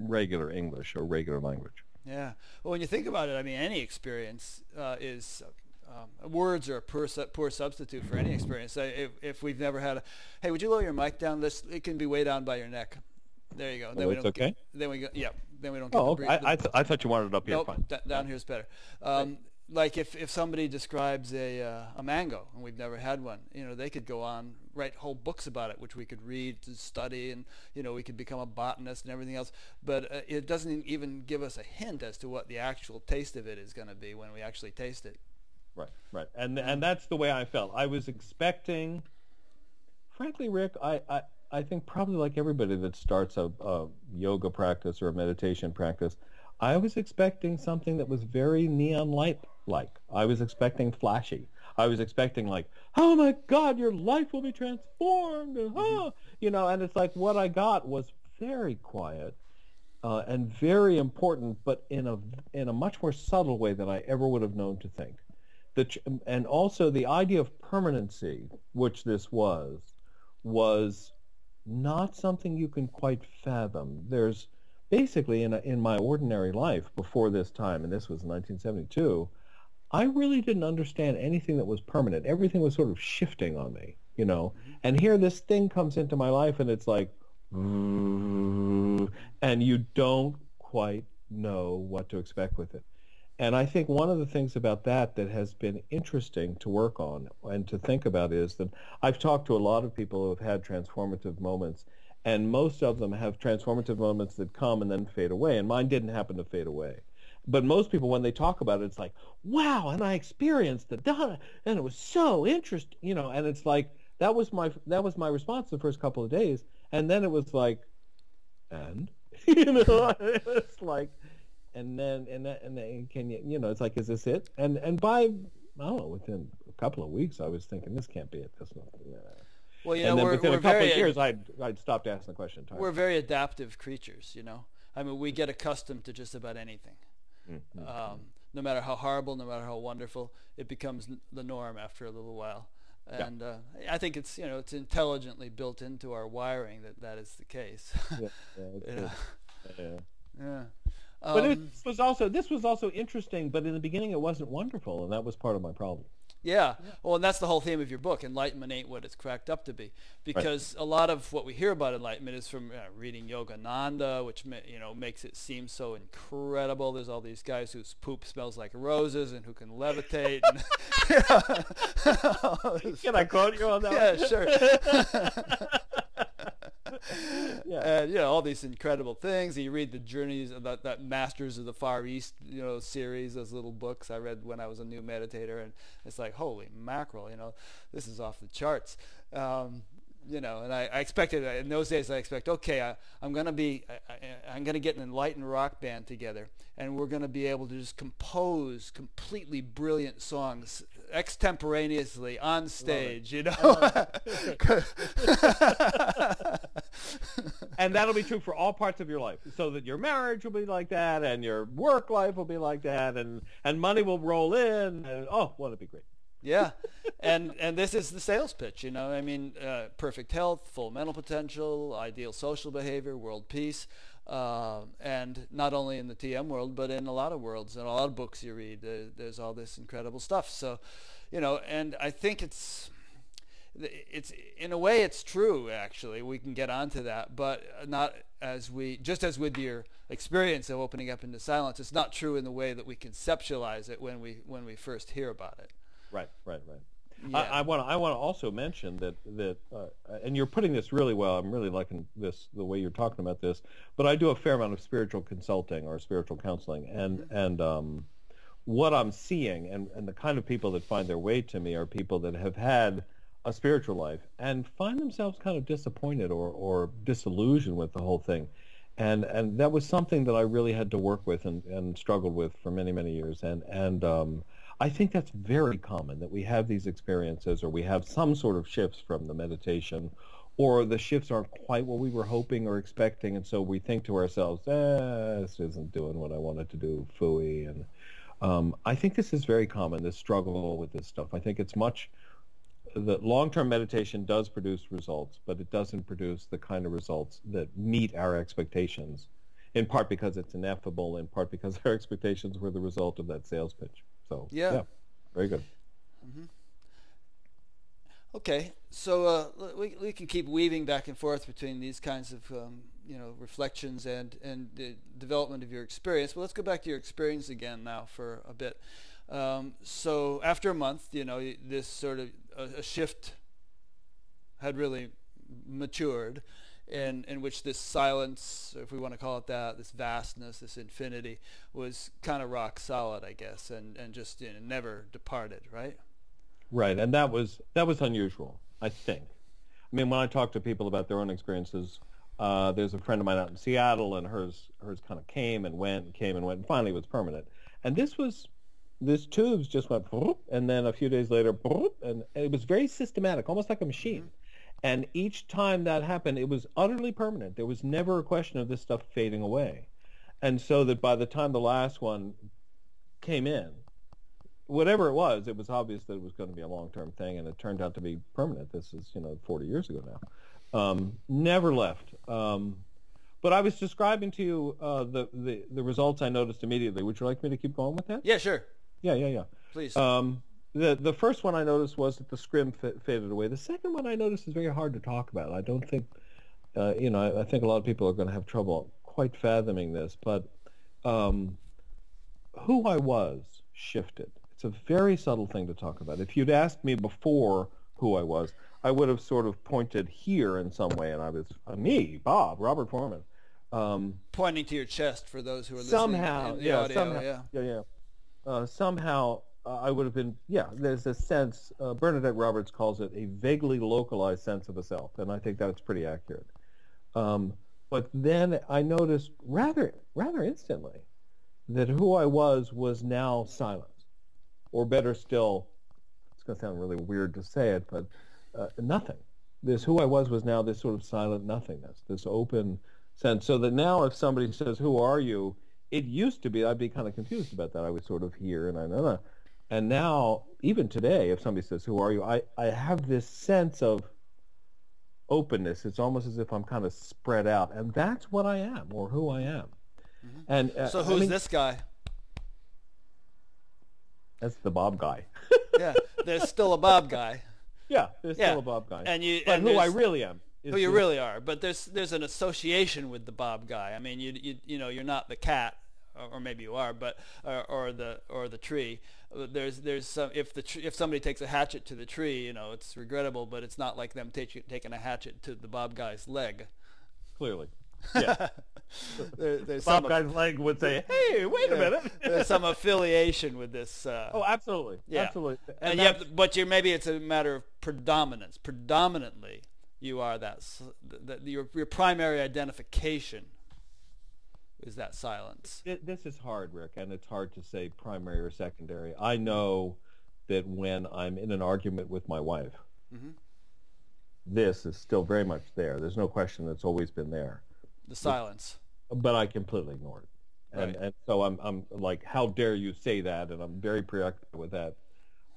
regular English or regular language. Yeah. Well, when you think about it, I mean, any experience uh, is um, words are a poor, su poor substitute for any experience. I, if, if we've never had a, hey, would you lower your mic down? This it can be way down by your neck. There you go. Then oh, we don't okay. Get, then we go. Yeah. Then we don't. Get oh, the I, I, th I thought you wanted it up here. Nope, fine. Down here is better. Um, right. Like if if somebody describes a uh, a mango and we've never had one, you know, they could go on write whole books about it, which we could read and study, and you know, we could become a botanist and everything else. But uh, it doesn't even give us a hint as to what the actual taste of it is going to be when we actually taste it. Right, right, and and that's the way I felt. I was expecting, frankly, Rick, I I, I think probably like everybody that starts a, a yoga practice or a meditation practice, I was expecting something that was very neon light. Like I was expecting flashy. I was expecting like, oh my God, your life will be transformed, and, oh, you know. And it's like what I got was very quiet uh, and very important, but in a in a much more subtle way than I ever would have known to think. The ch and also the idea of permanency, which this was, was not something you can quite fathom. There's basically in a, in my ordinary life before this time, and this was in nineteen seventy-two. I really didn't understand anything that was permanent. Everything was sort of shifting on me, you know. And here this thing comes into my life and it's like, and you don't quite know what to expect with it. And I think one of the things about that that has been interesting to work on and to think about is that I've talked to a lot of people who have had transformative moments, and most of them have transformative moments that come and then fade away, and mine didn't happen to fade away. But most people, when they talk about it, it's like, wow, and I experienced the data, and it was so interesting, you know. And it's like that was my that was my response the first couple of days, and then it was like, and you know, it's like, and then and then, and then can you you know, it's like, is this it? And and by I don't know, within a couple of weeks, I was thinking this can't be it. That's not. Yeah. Well, you and know, then we're, within we're a couple very, of years, I'd I'd stopped asking the question entirely. We're very adaptive creatures, you know. I mean, we get accustomed to just about anything. Mm-hmm. Um, no matter how horrible, no matter how wonderful, it becomes n the norm after a little while. And yeah. uh, I think it's, you know, it's intelligently built into our wiring that that is the case. yeah, yeah, yeah. yeah. yeah. Um, but it was also this was also interesting. But in the beginning, it wasn't wonderful, and that was part of my problem. Yeah. yeah. Well, and that's the whole theme of your book, Enlightenment Ain't What It's Cracked Up To Be, because right. a lot of what we hear about enlightenment is from uh, reading Yogananda, which ma you know makes it seem so incredible. There's all these guys whose poop smells like roses and who can levitate. And, you know, can I quote you on that? Yeah, one? Sure. yeah. And, you know, all these incredible things. You read the journeys of that, that Masters of the Far East, you know, series, those little books I read when I was a new meditator. And it's like, holy mackerel, you know, this is off the charts. Um, you know, and I, I expected, in those days, I expect, okay, I, I'm going to be, I, I, I'm going to get an enlightened rock band together, and we're going to be able to just compose completely brilliant songs extemporaneously on stage, you know. And that'll be true for all parts of your life, so that your marriage will be like that, and your work life will be like that, and, and money will roll in, and oh, well, it'd be great. Yeah, and and this is the sales pitch, you know. I mean, uh, perfect health, full mental potential, ideal social behavior, world peace, uh, and not only in the T M world, but in a lot of worlds and a lot of books you read. Uh, there's all this incredible stuff. So, you know, and I think it's it's in a way it's true. Actually, we can get onto that, but not as we just as with your experience of opening up into silence. It's not true in the way that we conceptualize it when we when we first hear about it. Right, right, right. Yeah. I want to. I want to also mention that that, uh, and you're putting this really well. I'm really liking this the way you're talking about this. But I do a fair amount of spiritual consulting or spiritual counseling, and mm-hmm. and um, what I'm seeing, and, and the kind of people that find their way to me are people that have had a spiritual life and find themselves kind of disappointed or or disillusioned with the whole thing, and and that was something that I really had to work with and, and struggled with for many many years, and and. Um, I think that's very common, that we have these experiences or we have some sort of shifts from the meditation, or the shifts aren't quite what we were hoping or expecting, and so we think to ourselves, eh, this isn't doing what I wanted to do, phooey. And um, I think this is very common, this struggle with this stuff. I think it's much that long-term meditation does produce results, but it doesn't produce the kind of results that meet our expectations, in part because it's ineffable, in part because our expectations were the result of that sales pitch. So yeah, yeah, very good. Mm-hmm. Okay, so uh, we we can keep weaving back and forth between these kinds of um, you know reflections and and the development of your experience. But let's go back to your experience again now for a bit. Um, so after a month, you know, this sort of a, a shift had really matured, in in which this silence, if we want to call it that, this vastness, this infinity, was kind of rock solid, I guess, and and just you know, never departed, right? Right, and that was that was unusual, I think. I mean, when I talk to people about their own experiences, uh, there's a friend of mine out in Seattle, and hers hers kind of came and went, and came and went, and finally it was permanent. And this was, this tubes just went, and then a few days later, and it was very systematic, almost like a machine. Mm-hmm. And each time that happened, it was utterly permanent. There was never a question of this stuff fading away. And so that by the time the last one came in, whatever it was, it was obvious that it was going to be a long-term thing, and it turned out to be permanent. This is, you know, forty years ago now. Um, never left. Um, but I was describing to you uh, the, the, the results I noticed immediately. Would you like me to keep going with that? Yeah, sure. Yeah, yeah, yeah. Please. Um, The the first one I noticed was that the scrim f faded away. The second one I noticed is very hard to talk about. I don't think, uh, you know, I, I think a lot of people are going to have trouble quite fathoming this. But um, who I was shifted. It's a very subtle thing to talk about. If you'd asked me before who I was, I would have sort of pointed here in some way, and I was uh, me, Bob, Robert Forman, um, pointing to your chest for those who are listening. Somehow, yeah, audio, somehow, yeah, yeah, yeah, uh, somehow. Uh, I would have been, yeah, there's a sense, uh, Bernadette Roberts calls it a vaguely localized sense of a self, and I think that's pretty accurate. Um, but then I noticed rather rather instantly that who I was was now silent, or better still, it's going to sound really weird to say it, but uh, nothing. This who I was was now this sort of silent nothingness, this open sense, so that now if somebody says, who are you, it used to be, I'd be kind of confused about that. I was sort of here, and I know that. And now, even today, if somebody says, who are you, I, I have this sense of openness. It's almost as if I'm kind of spread out. And that's what I am, or who I am. Mm-hmm. And uh, so who's I mean, this guy? That's the Bob guy. Yeah, there's still a Bob guy. Yeah, there's yeah. still a Bob guy. And you, but and who I really am. Who you really are. But there's there's an association with the Bob guy. I mean, you you, you know, you're not the cat. Or maybe you are, but or, or the or the tree. There's there's some if the tr if somebody takes a hatchet to the tree, you know, it's regrettable, but it's not like them taking taking a hatchet to the Bob guy's leg. Clearly. Yeah. there, there's Bob Geinfeld would say, "Hey, wait yeah, a minute." There's some affiliation with this. Uh, oh, absolutely, yeah. absolutely. And, and you have, but you maybe it's a matter of predominance. Predominantly, you are that. The, the, your your primary identification is that silence. It, this is hard, Rick, and it's hard to say primary or secondary. I know that when I'm in an argument with my wife, mm-hmm. this is still very much there. There's no question that's always been there. The silence. But I completely ignored it. And, right. and so I'm, I'm like, how dare you say that? And I'm very preoccupied with that.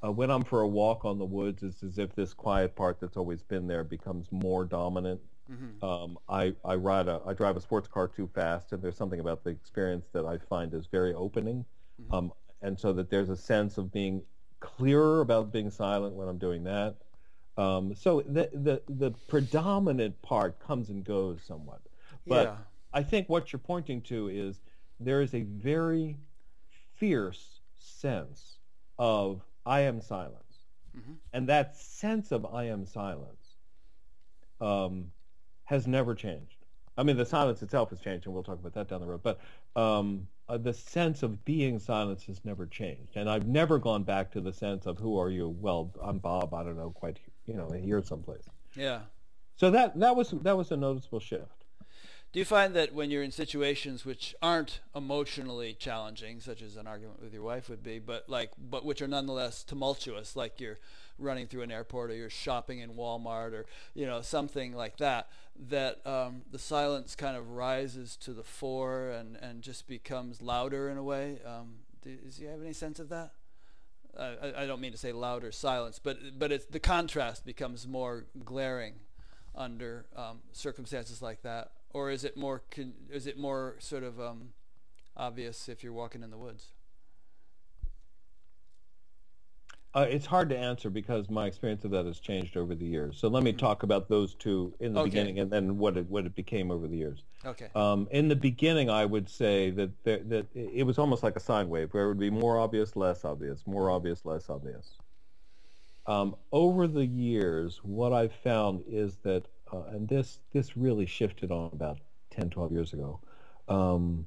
Uh, when I'm for a walk on the woods, it's as if this quiet part that's always been there becomes more dominant. Mm-hmm. um, I, I, ride a, I drive a sports car too fast, and there's something about the experience that I find is very opening. Mm-hmm. Um, and so that there's a sense of being clearer about being silent when I'm doing that. Um, so the, the, the predominant part comes and goes somewhat. But yeah. I think what you're pointing to is there is a very fierce sense of I am silence. Mm-hmm. And that sense of I am silence um, has never changed. I mean, the silence itself has changed, and we'll talk about that down the road. But um, uh, the sense of being silence has never changed. And I've never gone back to the sense of who are you? Well, I'm Bob. I don't know quite, you know, here someplace. Yeah. So that, that was that was a noticeable shift. Do you find that when you're in situations which aren't emotionally challenging, such as an argument with your wife would be, but like, but which are nonetheless tumultuous, like you're running through an airport or you're shopping in Walmart or, you know, something like that, that um, the silence kind of rises to the fore and, and just becomes louder in a way? Um, do, do you have any sense of that? I, I don't mean to say louder silence, but, but it's, the contrast becomes more glaring under um, circumstances like that. Or is it more? Is it more sort of um, obvious if you're walking in the woods? Uh, it's hard to answer because my experience of that has changed over the years. So let me mm-hmm. talk about those two in the okay. beginning, and then what it what it became over the years. Okay. Um, in the beginning, I would say that there, that it was almost like a sine wave, where it would be more obvious, less obvious, more obvious, less obvious. Um, over the years, what I've found is that. Uh, and this, this really shifted on about ten, twelve years ago. Um,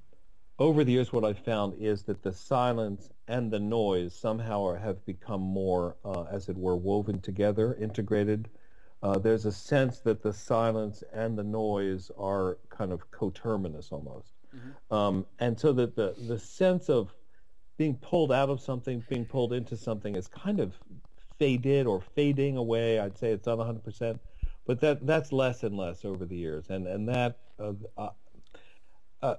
over the years, what I've found is that the silence and the noise somehow are, have become more, uh, as it were, woven together, integrated. Uh, there's a sense that the silence and the noise are kind of coterminous almost. Mm-hmm. Um, and so that the, the sense of being pulled out of something, being pulled into something is kind of faded or fading away. I'd say it's not one hundred percent. But that that's less and less over the years, and and that uh, uh, uh,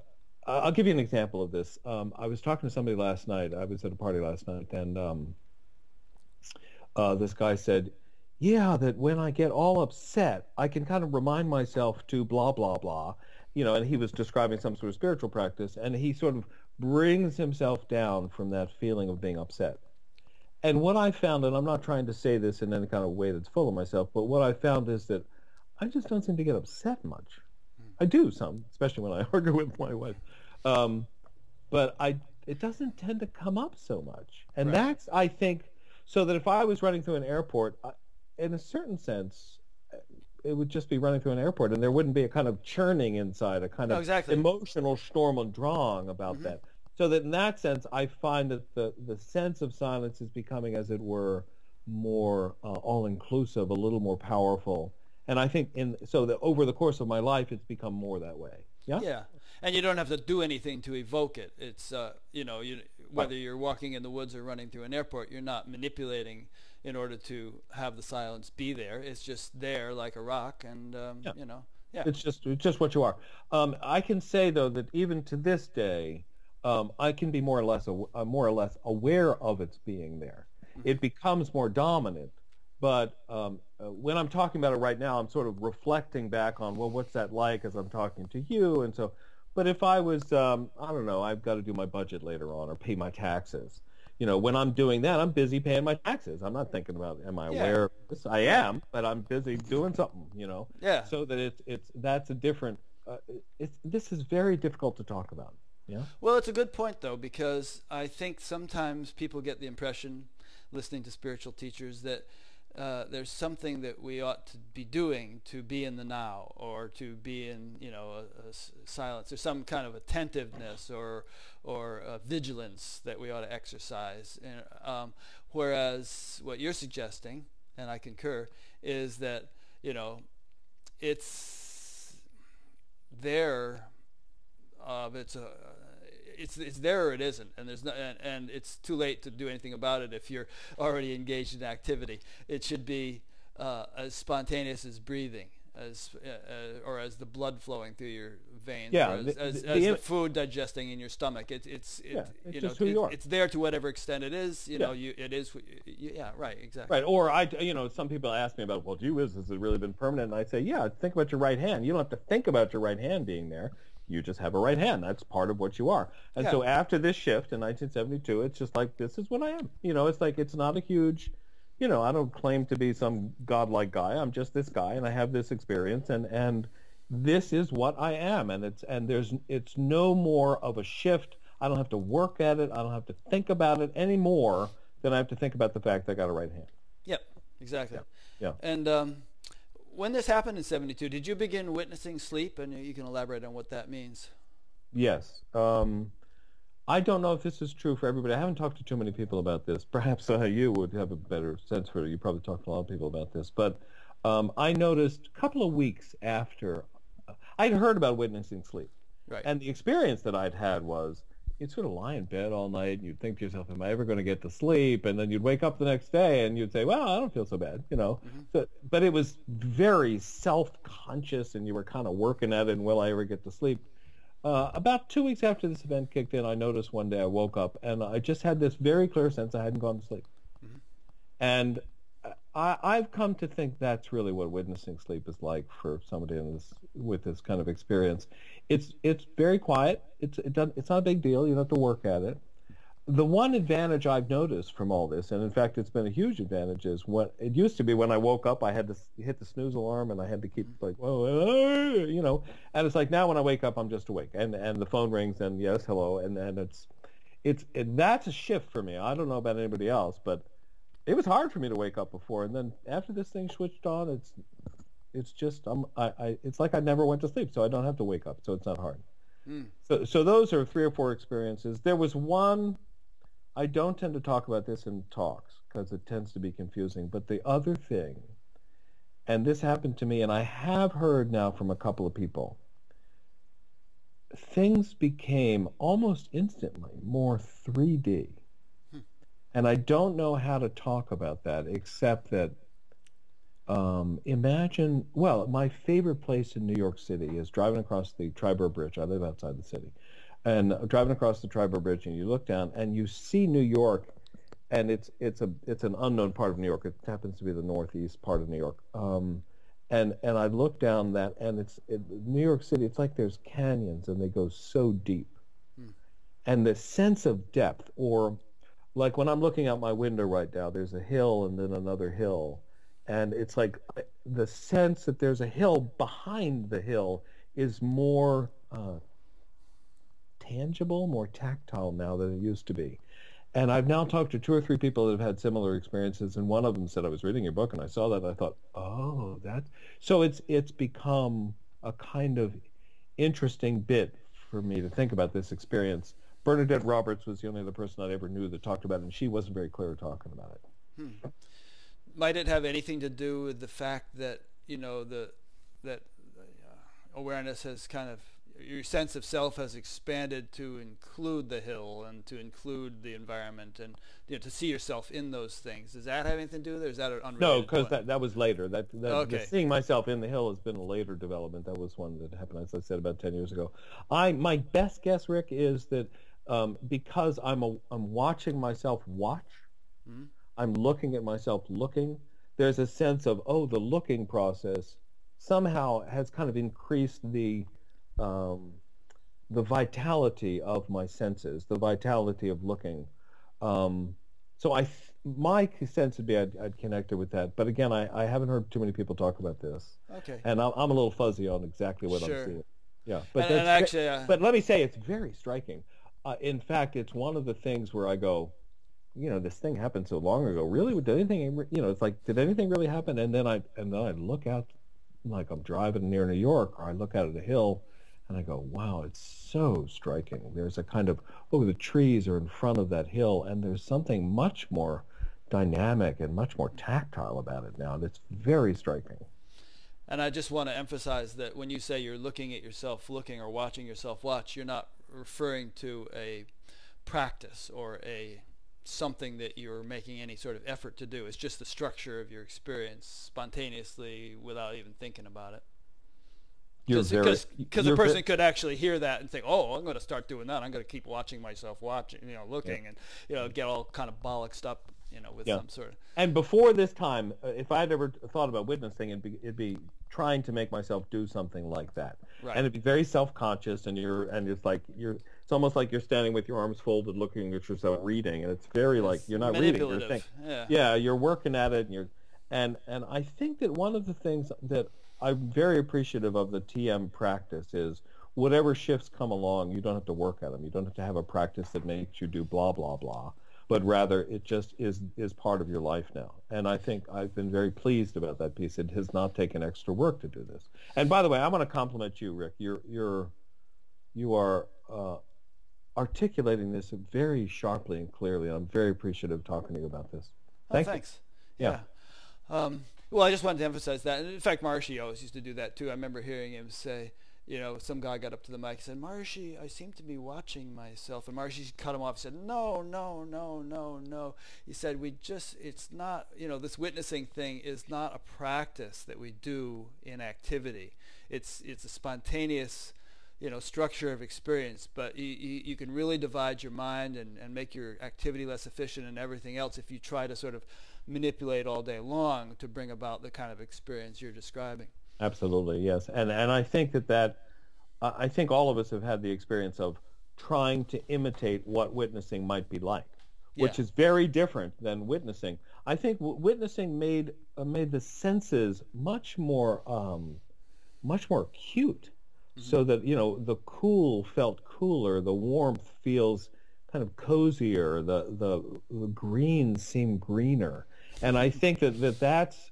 I'll give you an example of this. Um, I was talking to somebody last night. I was at a party last night, and um, uh, this guy said, "Yeah, that when I get all upset, I can kind of remind myself to blah blah blah," you know. And he was describing some sort of spiritual practice, and he sort of brings himself down from that feeling of being upset. And what I found, and I'm not trying to say this in any kind of way that's full of myself, but what I found is that I just don't seem to get upset much. I do some, especially when I argue with my wife. Um, but I, it doesn't tend to come up so much. And right. that's, I think, so that if I was running through an airport, I, in a certain sense, it would just be running through an airport, and there wouldn't be a kind of churning inside, a kind no, of exactly. emotional storm and drawing about mm-hmm. that. So that in that sense, I find that the, the sense of silence is becoming, as it were, more uh, all-inclusive, a little more powerful. And I think in so that over the course of my life, it's become more that way. Yeah? Yeah. And you don't have to do anything to evoke it. It's, uh, you know, you, whether you're walking in the woods or running through an airport, you're not manipulating in order to have the silence be there. It's just there like a rock and, um, yeah. you know. Yeah. It's just, it's just what you are. Um, I can say, though, that even to this day, Um, I can be more or less uh, more or less aware of its being there. Mm-hmm. It becomes more dominant, but um, uh, when I'm talking about it right now, I'm sort of reflecting back on, well, what's that like as I'm talking to you, and so. But if I was, um, I don't know, I've got to do my budget later on or pay my taxes. You know, when I'm doing that, I'm busy paying my taxes. I'm not thinking about, am I yeah. aware of this? I am, but I'm busy doing something. You know. Yeah. So that it's it's that's a different. Uh, it's this is very difficult to talk about. Yeah. Well, it's a good point, though, because I think sometimes people get the impression, listening to spiritual teachers, that uh, there's something that we ought to be doing to be in the now, or to be in, you know, a, a silence, or some kind of attentiveness or or a vigilance that we ought to exercise. And, um, whereas what you're suggesting, and I concur, is that, you know, it's there, uh, it's a, it's it's there or it isn't, and there's no, and, and it's too late to do anything about it if you're already engaged in activity. It should be uh, as spontaneous as breathing, as uh, uh, or as the blood flowing through your veins, yeah, or as, the, as, the, as the, the food digesting in your stomach. It, it's it, yeah, it's you know who it, you are. It's there to whatever extent it is. You yeah. know, you it is. You, yeah, right, exactly. Right, or I, you know, some people ask me about, well, gee whiz, has it really been permanent? And I say, yeah, think about your right hand. You don't have to think about your right hand being there. You just have a right hand. That's part of what you are. And yeah. so after this shift in nineteen seventy-two, it's just like, this is what I am. You know, it's like, it's not a huge, you know, I don't claim to be some godlike guy. I'm just this guy, and I have this experience, and, and this is what I am. And it's and there's it's no more of a shift. I don't have to work at it. I don't have to think about it any more than I have to think about the fact that I got a right hand. Yep, exactly. Yeah. yeah. And um, when this happened in seventy-two, did you begin witnessing sleep? And you can elaborate on what that means. Yes. Um, I don't know if this is true for everybody. I haven't talked to too many people about this. Perhaps uh, you would have a better sense for it. You probably talked to a lot of people about this. But um, I noticed a couple of weeks after, uh, I'd heard about witnessing sleep. Right. And the experience that I'd had was, you'd sort of lie in bed all night, and you'd think to yourself, am I ever going to get to sleep? And then you'd wake up the next day, and you'd say, well, I don't feel so bad, you know. Mm-hmm. So, but it was very self-conscious, and you were kind of working at it, and will I ever get to sleep? Uh, about two weeks after this event kicked in, I noticed one day I woke up and I just had this very clear sense I hadn't gone to sleep. Mm-hmm. And I, I've come to think that's really what witnessing sleep is like for somebody in this, with this kind of experience. It's it's very quiet. It's it doesn't, it's not a big deal. You don't have to work at it. The one advantage I've noticed from all this, and in fact it's been a huge advantage, is what it used to be when I woke up I had to hit the snooze alarm and I had to keep like, whoa, you know, and it's like now when I wake up I'm just awake, and, and the phone rings and yes, hello, and, and it's, it's it, that's a shift for me. I don't know about anybody else, but it was hard for me to wake up before, and then after this thing switched on, it's it's just, I'm, I, I, it's like I never went to sleep, so I don't have to wake up, so it's not hard. Mm. So, so those are three or four experiences. There was one, I don't tend to talk about this in talks because it tends to be confusing, but the other thing, and this happened to me, and I have heard now from a couple of people, things became almost instantly more three D. Hmm. And I don't know how to talk about that except that um, imagine, well, my favorite place in New York City is driving across the Triborough Bridge. I live outside the city. And driving across the Triborough Bridge, and you look down, and you see New York, and it's it's a it's an unknown part of New York. It happens to be the northeast part of New York. Um, and and I look down that, and it's it, New York City. It's like there's canyons, and they go so deep. Hmm. And the sense of depth, or like when I'm looking out my window right now, there's a hill and then another hill, and it's like the sense that there's a hill behind the hill is more. Uh, tangible, more tactile now than it used to be. And I've now talked to two or three people that have had similar experiences, and one of them said, I was reading your book and I saw that, I thought, oh, that's... So it's it's become a kind of interesting bit for me to think about this experience. Bernadette Roberts was the only other person I ever knew that talked about it, and she wasn't very clear talking about it. Hmm. Might it have anything to do with the fact that, you know, the that uh, awareness has kind of... your sense of self has expanded to include the hill and to include the environment, and you know, to see yourself in those things. Does that have anything to do with it, or is that an unrelated? No, because that, that was later. That, that okay. the seeing myself in the hill has been a later development. That was one that happened, as I said, about ten years ago. I My best guess, Rick, is that um, because I'm, a, I'm watching myself watch, mm-hmm. I'm looking at myself looking, there's a sense of, oh, the looking process somehow has kind of increased the... Um, the vitality of my senses, the vitality of looking. Um, so I, th my sense would be I'd, I'd connect it with that. But again, I, I haven't heard too many people talk about this. Okay. And I'm, I'm a little fuzzy on exactly what sure. I'm seeing. Yeah. But and, and actually, uh... but let me say, it's very striking. Uh, in fact, it's one of the things where I go, you know, this thing happened so long ago. Really, did anything, you know, it's like, did anything really happen? And then I, and then I look out, like I'm driving near New York, or I look out at a hill, and I go, wow, it's so striking. There's a kind of, oh, the trees are in front of that hill, and there's something much more dynamic and much more tactile about it now that's very striking. And I just want to emphasize that when you say you're looking at yourself looking or watching yourself watch, you're not referring to a practice or a something that you're making any sort of effort to do. It's just the structure of your experience spontaneously without even thinking about it. Because a person could actually hear that and think, oh, I'm going to start doing that. I'm going to keep watching myself watching, you know, looking, yeah. and, you know, get all kind of bollocked up, you know, with yeah. some sort of. And before this time, if I had ever thought about witnessing, it'd be, it'd be trying to make myself do something like that. Right. And it'd be very self-conscious, and you're, and it's like you're, it's almost like you're standing with your arms folded, looking at yourself reading, and it's very it's like you're not reading. You're thinking, yeah. yeah, you're working at it, and you're, and and I think that one of the things that I'm very appreciative of the T M practice is whatever shifts come along, you don't have to work at them. You don't have to have a practice that makes you do blah, blah, blah, but rather it just is is part of your life now. And I think I've been very pleased about that piece. It has not taken extra work to do this. And by the way, I want to compliment you, Rick. You're, you're, you are uh, articulating this very sharply and clearly, and I'm very appreciative of talking to you about this. Thank oh, thanks. You. Yeah. yeah. Um, Well, I just wanted to emphasize that. And in fact, Maharishi always used to do that, too. I remember hearing him say, you know, some guy got up to the mic and said, Maharishi, I seem to be watching myself. And Maharishi cut him off and said, no, no, no, no, no. He said, we just, it's not, you know, this witnessing thing is not a practice that we do in activity. It's, it's a spontaneous, you know, structure of experience, but you, you, you can really divide your mind and, and make your activity less efficient and everything else if you try to sort of manipulate all day long to bring about the kind of experience you're describing. Absolutely, yes. And and I think that that, uh, I think all of us have had the experience of trying to imitate what witnessing might be like, yeah. which is very different than witnessing. I think w witnessing made, uh, made the senses much more, um, much more acute. Mm-hmm. So that, you know, the cool felt cooler, the warmth feels kind of cozier, the, the, the greens seem greener. And I think that, that that's,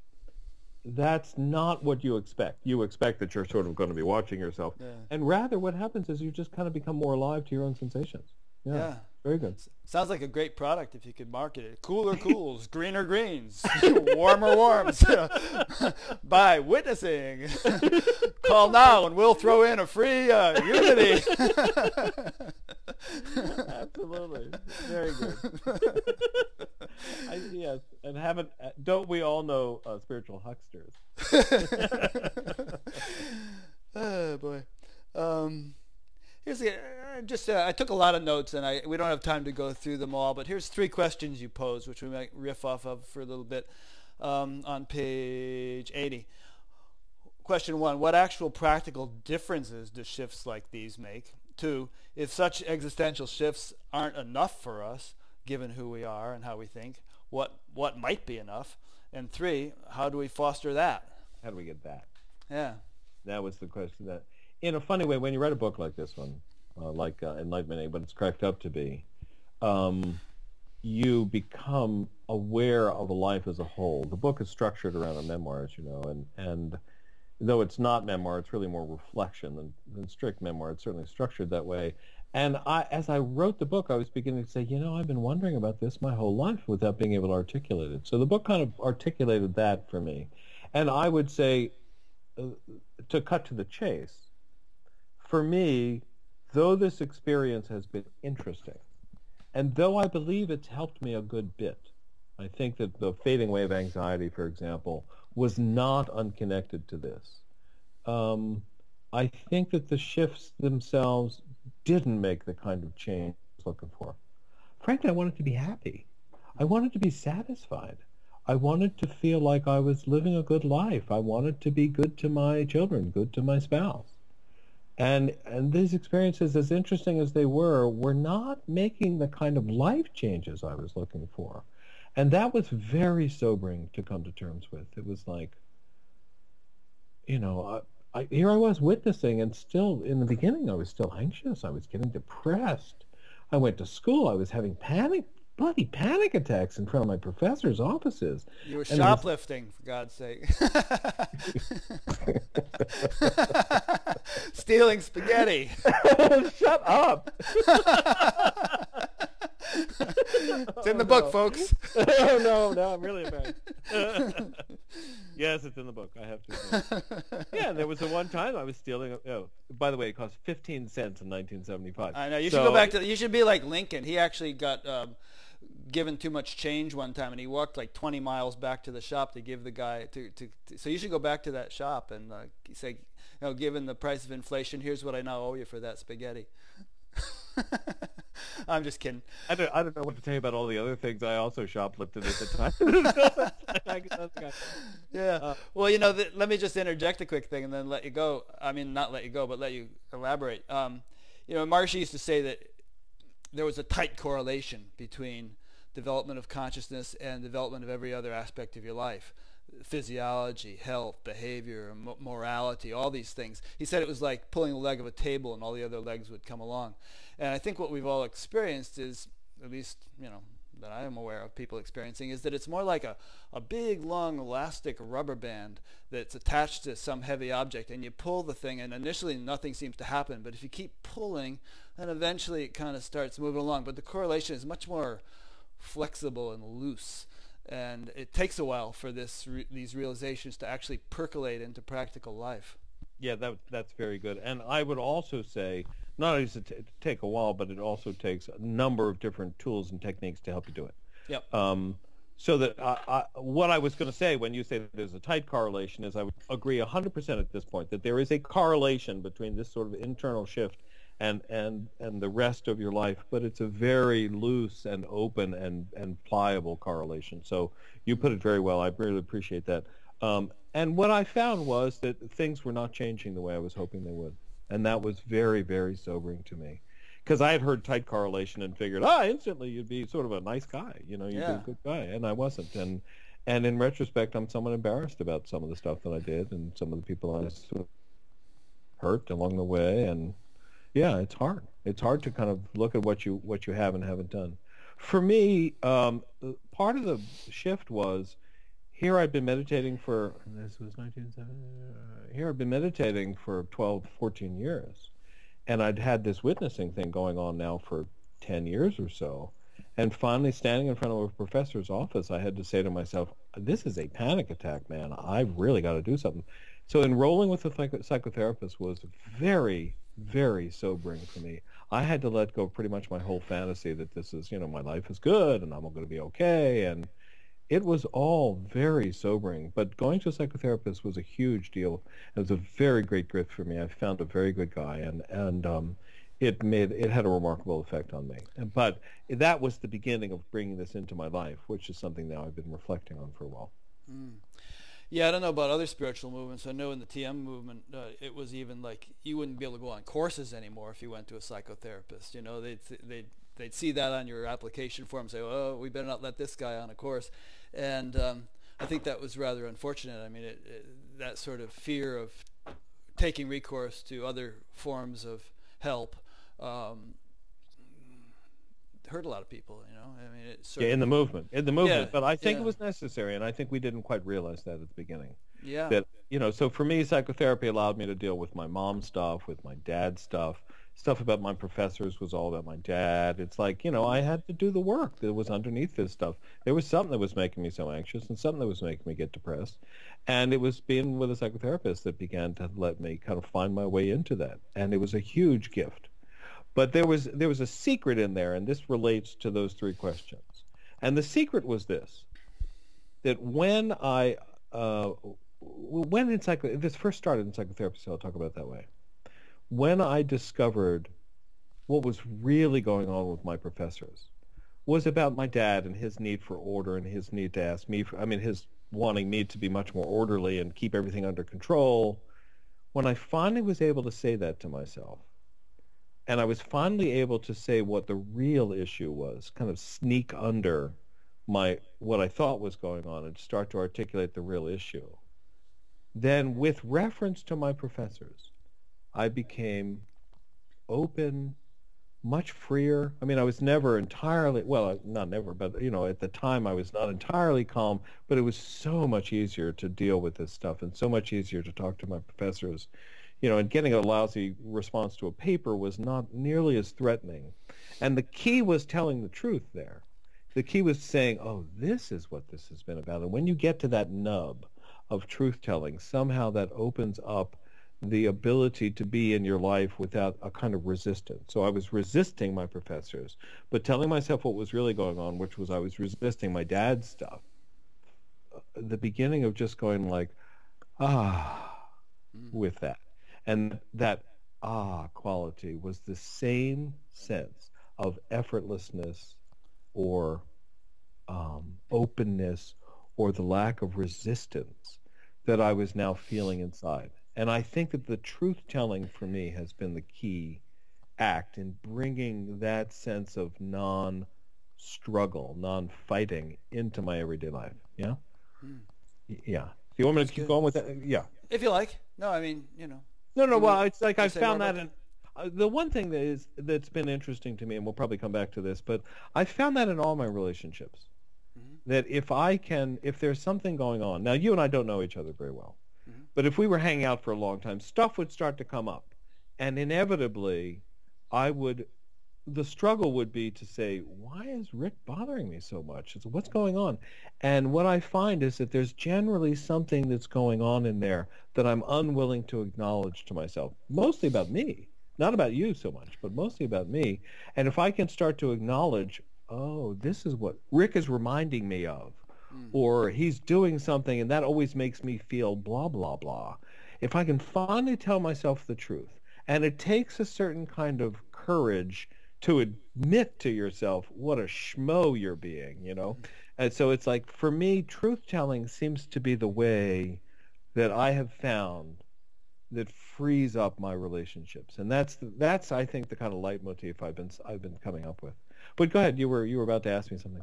that's not what you expect. You expect that you're sort of going to be watching yourself. Yeah. And rather what happens is you just kind of become more alive to your own sensations. Yeah. yeah. Very good. S sounds like a great product if you could market it. Cooler cools, greener greens, warmer warms. You know, by witnessing. Call now and we'll throw in a free uh, unity. Absolutely. Very good. I, yes, and haven't, don't we all know uh, spiritual hucksters? Oh, boy. Um... Here's the, uh, just uh, I took a lot of notes, and I we don't have time to go through them all. But here's three questions you posed, which we might riff off of for a little bit, um, on page eighty. Question one: what actual practical differences do shifts like these make? Two: if such existential shifts aren't enough for us, given who we are and how we think, what what might be enough? And three: how do we foster that? How do we get that? Yeah, that was the question that. In a funny way, when you read a book like this one, uh, like uh, Enlightenment Ain't What It's Cracked Up To Be, um, you become aware of a life as a whole. The book is structured around a memoir, as you know, and, and though it's not memoir, it's really more reflection than, than strict memoir. It's certainly structured that way. And I, as I wrote the book, I was beginning to say, you know, I've been wondering about this my whole life without being able to articulate it. So the book kind of articulated that for me. And I would say, uh, to cut to the chase, for me, though this experience has been interesting, and though I believe it's helped me a good bit, I think that the fading away of anxiety, for example, was not unconnected to this. Um, I think that the shifts themselves didn't make the kind of change I was looking for. Frankly, I wanted to be happy. I wanted to be satisfied. I wanted to feel like I was living a good life. I wanted to be good to my children, good to my spouse. And, and these experiences, as interesting as they were, were not making the kind of life changes I was looking for. And that was very sobering to come to terms with. It was like, you know, I, I, here I was witnessing, and still, in the beginning, I was still anxious. I was getting depressed. I went to school. I was having panic bloody panic attacks in front of my professors' offices. You were and shoplifting, was... for God's sake. Stealing spaghetti. Shut up. It's in the oh, book, no. folks. Oh, no, no, I'm really embarrassed. Yes, it's in the book. I have to admit. Yeah, there was the one time I was stealing. A, oh, by the way, it cost fifteen cents in nineteen seventy-five. I know. You so, should go back to. You should be like Lincoln. He actually got um, given too much change one time, and he walked like twenty miles back to the shop to give the guy. To, to, to so you should go back to that shop and uh, say, you know, given the price of inflation, here's what I now owe you for that spaghetti. I'm just kidding. I don't, I don't know what to tell you about all the other things I also shoplifted at the time. Yeah. Uh, well, you know, the, let me just interject a quick thing and then let you go. I mean, not let you go, but let you elaborate. Um, you know, Maharishi used to say that there was a tight correlation between development of consciousness and development of every other aspect of your life. Physiology, health, behavior, morality, all these things. He said it was like pulling a leg of a table and all the other legs would come along. And I think what we've all experienced is, at least, you know, that I am aware of people experiencing, is that it's more like a, a big, long, elastic rubber band that's attached to some heavy object, and you pull the thing, and initially nothing seems to happen. But if you keep pulling, then eventually it kind of starts moving along. But the correlation is much more flexible and loose. And it takes a while for this re these realizations to actually percolate into practical life. Yeah, that that's very good. And I would also say, not only does it t take a while, but it also takes a number of different tools and techniques to help you do it. Yep. Um, so that I, I, what I was going to say when you say that there's a tight correlation is I would agree one hundred percent at this point that there is a correlation between this sort of internal shift and and and the rest of your life, but it's a very loose and open and and pliable correlation. So you put it very well. I really appreciate that. Um, and what I found was that things were not changing the way I was hoping they would, and that was very, very sobering to me, because I had heard tight correlation and figured, ah, instantly you'd be sort of a nice guy, you know, you'd yeah. be a good guy, and I wasn't. And and in retrospect, I'm somewhat embarrassed about some of the stuff that I did and some of the people I sort of hurt along the way. And yeah, it's hard. It's hard to kind of look at what you what you have and haven't done. For me, um, part of the shift was here I'd been meditating for this was nineteen seventy. Here I'd been meditating for twelve, fourteen years, and I'd had this witnessing thing going on now for ten years or so. And finally, standing in front of a professor's office, I had to say to myself, "This is a panic attack, man. I've really got to do something." So enrolling with a psych psychotherapist was very very sobering for me. I had to let go of pretty much my whole fantasy that this is, you know, my life is good and I'm going to be okay. And it was all very sobering. But going to a psychotherapist was a huge deal. It was a very great gift for me. I found a very good guy, and and um, it made it had a remarkable effect on me. But that was the beginning of bringing this into my life, which is something now I've been reflecting on for a while. Mm. Yeah, I don't know about other spiritual movements. I know in the T M movement, uh, it was even like you wouldn't be able to go on courses anymore if you went to a psychotherapist. You know, they'd they'd they'd see that on your application form, say, "Oh, we better not let this guy on a course," and um, I think that was rather unfortunate. I mean, it, it, that sort of fear of taking recourse to other forms of help um, hurt a lot of people, you know. I mean, it sort yeah, in the movement, in the movement. Yeah, but I think yeah. it was necessary, and I think we didn't quite realize that at the beginning. Yeah. That you know, so for me, psychotherapy allowed me to deal with my mom's stuff, with my dad's stuff. Stuff about my professors was all about my dad. It's like, you know, I had to do the work that was underneath this stuff. There was something that was making me so anxious, and something that was making me get depressed, and it was being with a psychotherapist that began to let me kind of find my way into that, and it was a huge gift. But there was there was a secret in there, and this relates to those three questions. And the secret was this: that when I uh, when in psycho this first started in psychotherapy, so I'll talk about it that way. When I discovered what was really going on with my professors was about my dad and his need for order and his need to ask me for, I mean, his wanting me to be much more orderly and keep everything under control. When I finally was able to say that to myself, and I was finally able to say what the real issue was, kind of sneak under my what I thought was going on and start to articulate the real issue, then with reference to my professors, I became open much freer. I mean, I was never entirely, well, not never, but, you know, at the time I was not entirely calm, but it was so much easier to deal with this stuff and so much easier to talk to my professors. You know, and getting a lousy response to a paper was not nearly as threatening. And the key was telling the truth there. The key was saying, oh, this is what this has been about. And when you get to that nub of truth-telling, somehow that opens up the ability to be in your life without a kind of resistance. So I was resisting my professors, but telling myself what was really going on, which was I was resisting my dad's stuff. The beginning of just going like, ah, mm. with that. And that ah quality was the same sense of effortlessness or um, openness or the lack of resistance that I was now feeling inside. And I think that the truth-telling for me has been the key act in bringing that sense of non-struggle, non-fighting into my everyday life. Yeah? Hmm. Yeah. Do you want me That's to keep good. going with that? Yeah. If you like. No, I mean, you know. No, no, well, it's like I found that in... Uh, the one thing that is, that's been interesting to me, and we'll probably come back to this, but I found that in all my relationships, mm-hmm. that if I can, if there's something going on... Now, you and I don't know each other very well, mm-hmm. but if we were hanging out for a long time, stuff would start to come up, and inevitably, I would... The struggle would be to say, why is Rick bothering me so much? It's, what's going on? And what I find is that there's generally something that's going on in there that I'm unwilling to acknowledge to myself, mostly about me, not about you so much, but mostly about me. And if I can start to acknowledge, oh, this is what Rick is reminding me of, mm. or he's doing something, and that always makes me feel blah, blah, blah. If I can finally tell myself the truth, and it takes a certain kind of courage to admit to yourself what a schmo you're being, you know? And so it's like, for me, truth-telling seems to be the way that I have found that frees up my relationships. And that's, that's I think, the kind of leitmotif I've been, I've been coming up with. But go ahead. You were, you were about to ask me something.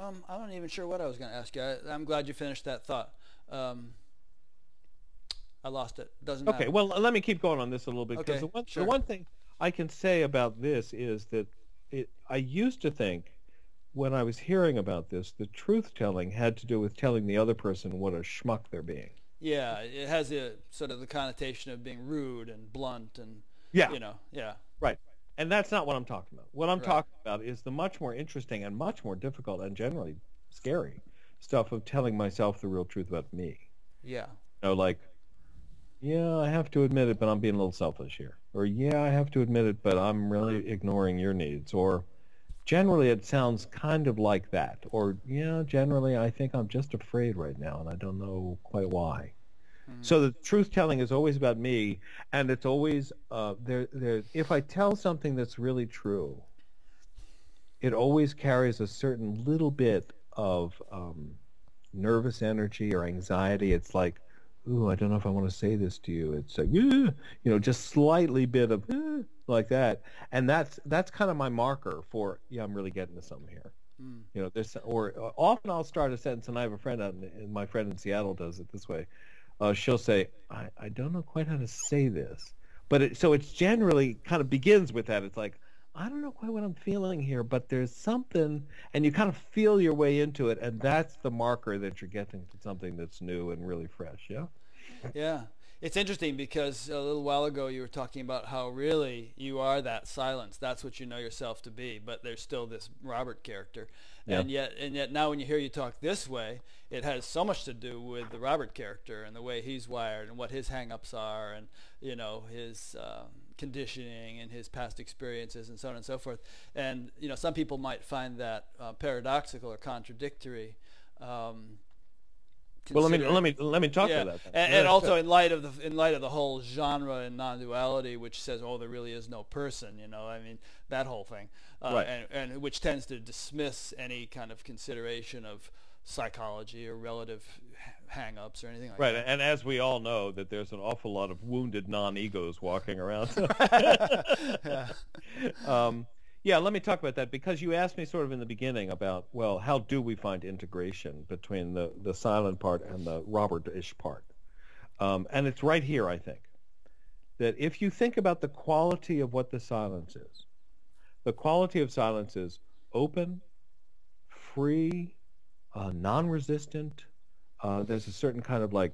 Um, I'm not even sure what I was going to ask you. I, I'm glad you finished that thought. Um, I lost it. Doesn't matter. Okay, well, let me keep going on this a little bit. Okay, because the one, sure. the one thing... I can say about this is that it, I used to think when I was hearing about this, the truth-telling had to do with telling the other person what a schmuck they're being. Yeah, it has a, sort of the connotation of being rude and blunt and, yeah. you know, yeah. Right, and that's not what I'm talking about. What I'm right. talking about is the much more interesting and much more difficult and generally scary stuff of telling myself the real truth about me. Yeah. You know, like, yeah, I have to admit it, but I'm being a little selfish here. Or, yeah, I have to admit it, but I'm really ignoring your needs. Or, generally, it sounds kind of like that. Or, yeah, generally, I think I'm just afraid right now, and I don't know quite why. Mm-hmm. So the truth-telling is always about me, and it's always uh, there. There, if I tell something that's really true, it always carries a certain little bit of um, nervous energy or anxiety. It's like, ooh, I don't know if I want to say this to you. It's like, you know, just slightly bit of eh, like that, and that's that's kind of my marker for yeah, I'm really getting to something here. Mm. You know, there's or often I'll start a sentence, and I have a friend out, and my friend in Seattle does it this way. Uh, she'll say, I, I don't know quite how to say this, but it, so it's generally kind of begins with that. It's like, I don't know quite what I'm feeling here, but there's something, and you kind of feel your way into it, and that's the marker that you're getting to something that's new and really fresh, yeah? Yeah. It's interesting because a little while ago you were talking about how really you are that silence. That's what you know yourself to be, but there's still this Robert character. Yeah. And yet, and yet now when you hear you talk this way, it has so much to do with the Robert character and the way he's wired and what his hang-ups are and, you know, his... Um, conditioning and his past experiences and so on and so forth. And you know, some people might find that uh, paradoxical or contradictory. Um, well, let me let me let me talk yeah. about that. And, yeah, and also, sure. in light of the in light of the whole genre and non-duality, which says, "Oh, there really is no person," you know, I mean, that whole thing, uh, right. and, and which tends to dismiss any kind of consideration of psychology or relative hang-ups or anything like right. that. Right, and as we all know, that there's an awful lot of wounded non-egos walking around. yeah. Um, yeah, let me talk about that, because you asked me sort of in the beginning about, well, how do we find integration between the, the silent part and the Robert-ish part? Um, and it's right here, I think, that if you think about the quality of what the silence is, The quality of silence is open, free, uh, non-resistant. Uh, there's a certain kind of like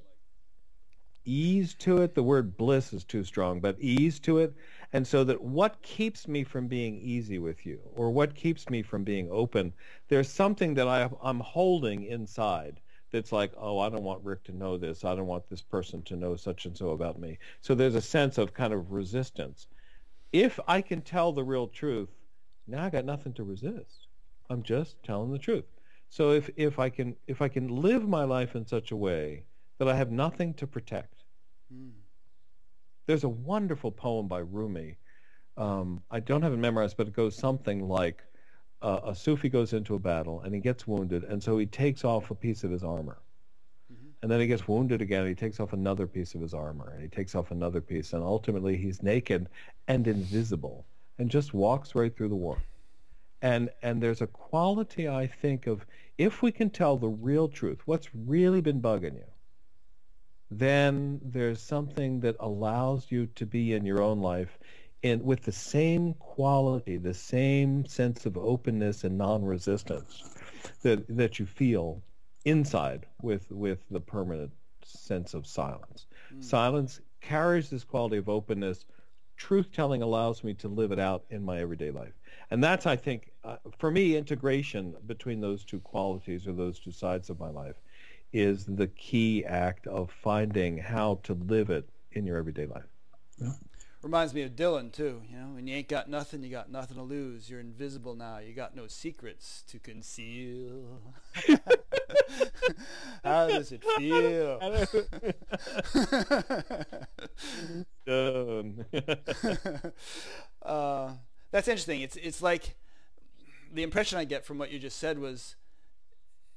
ease to it. The word bliss is too strong, but ease to it. And so that what keeps me from being easy with you, or what keeps me from being open, there's something that I, I'm holding inside that's like, oh, I don't want Rick to know this. I don't want this person to know such and so about me. So there's a sense of kind of resistance. If I can tell the real truth, now I got nothing to resist. I'm just telling the truth. So if, if I can if I can live my life in such a way that I have nothing to protect. Mm. There's a wonderful poem by Rumi. Um, I don't have it memorized, but it goes something like, uh, a Sufi goes into a battle and he gets wounded, and so he takes off a piece of his armor. Mm-hmm. And then he gets wounded again, and he takes off another piece of his armor, and he takes off another piece, and ultimately he's naked and invisible and just walks right through the war. And, and there's a quality, I think, of if we can tell the real truth, what's really been bugging you, then there's something that allows you to be in your own life and with the same quality, the same sense of openness and non-resistance that, that you feel inside with, with the permanent sense of silence. Mm. Silence carries this quality of openness. Truth-telling allows me to live it out in my everyday life. And that's, I think, uh, for me, integration between those two qualities or those two sides of my life is the key act of finding how to live it in your everyday life. Yeah. Reminds me of Dylan too, you know, when you ain't got nothing, you got nothing to lose. You're invisible now. You got no secrets to conceal. How does it feel? Done. uh, that's interesting. It's it's like the impression I get from what you just said was,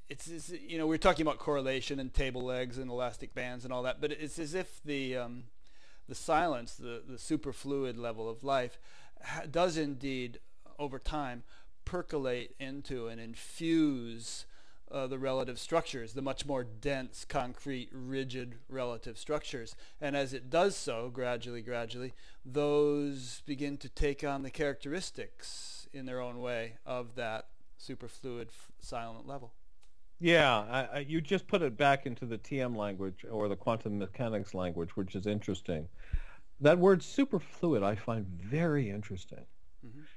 It's, it's, you know, we were talking about correlation and table legs and elastic bands and all that, but it's as if the um, the silence, the, the superfluid level of life ha does indeed, over time, percolate into and infuse uh, the relative structures, the much more dense, concrete, rigid relative structures. And as it does so, gradually, gradually, those begin to take on the characteristics in their own way of that superfluid, f silent level. Yeah, I, I, you just put it back into the T M language or the quantum mechanics language, which is interesting. That word superfluid I find very interesting,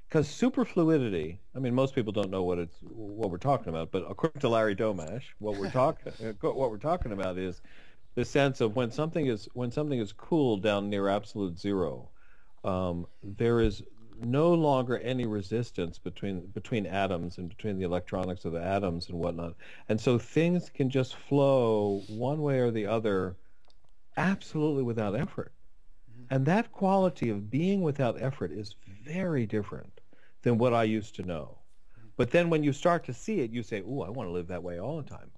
because mm-hmm. superfluidity, I mean, most people don't know what it's what we're talking about, but according to Larry Domash, what we're talking what we're talking about is the sense of when something is when something is cooled down near absolute zero, um, there is no longer any resistance between between atoms and between the electronics of the atoms and whatnot, and so things can just flow one way or the other absolutely without effort. Mm-hmm. And that quality of being without effort is very different than what I used to know. Mm-hmm. But then when you start to see it, you say, "Ooh, I want to live that way all the time."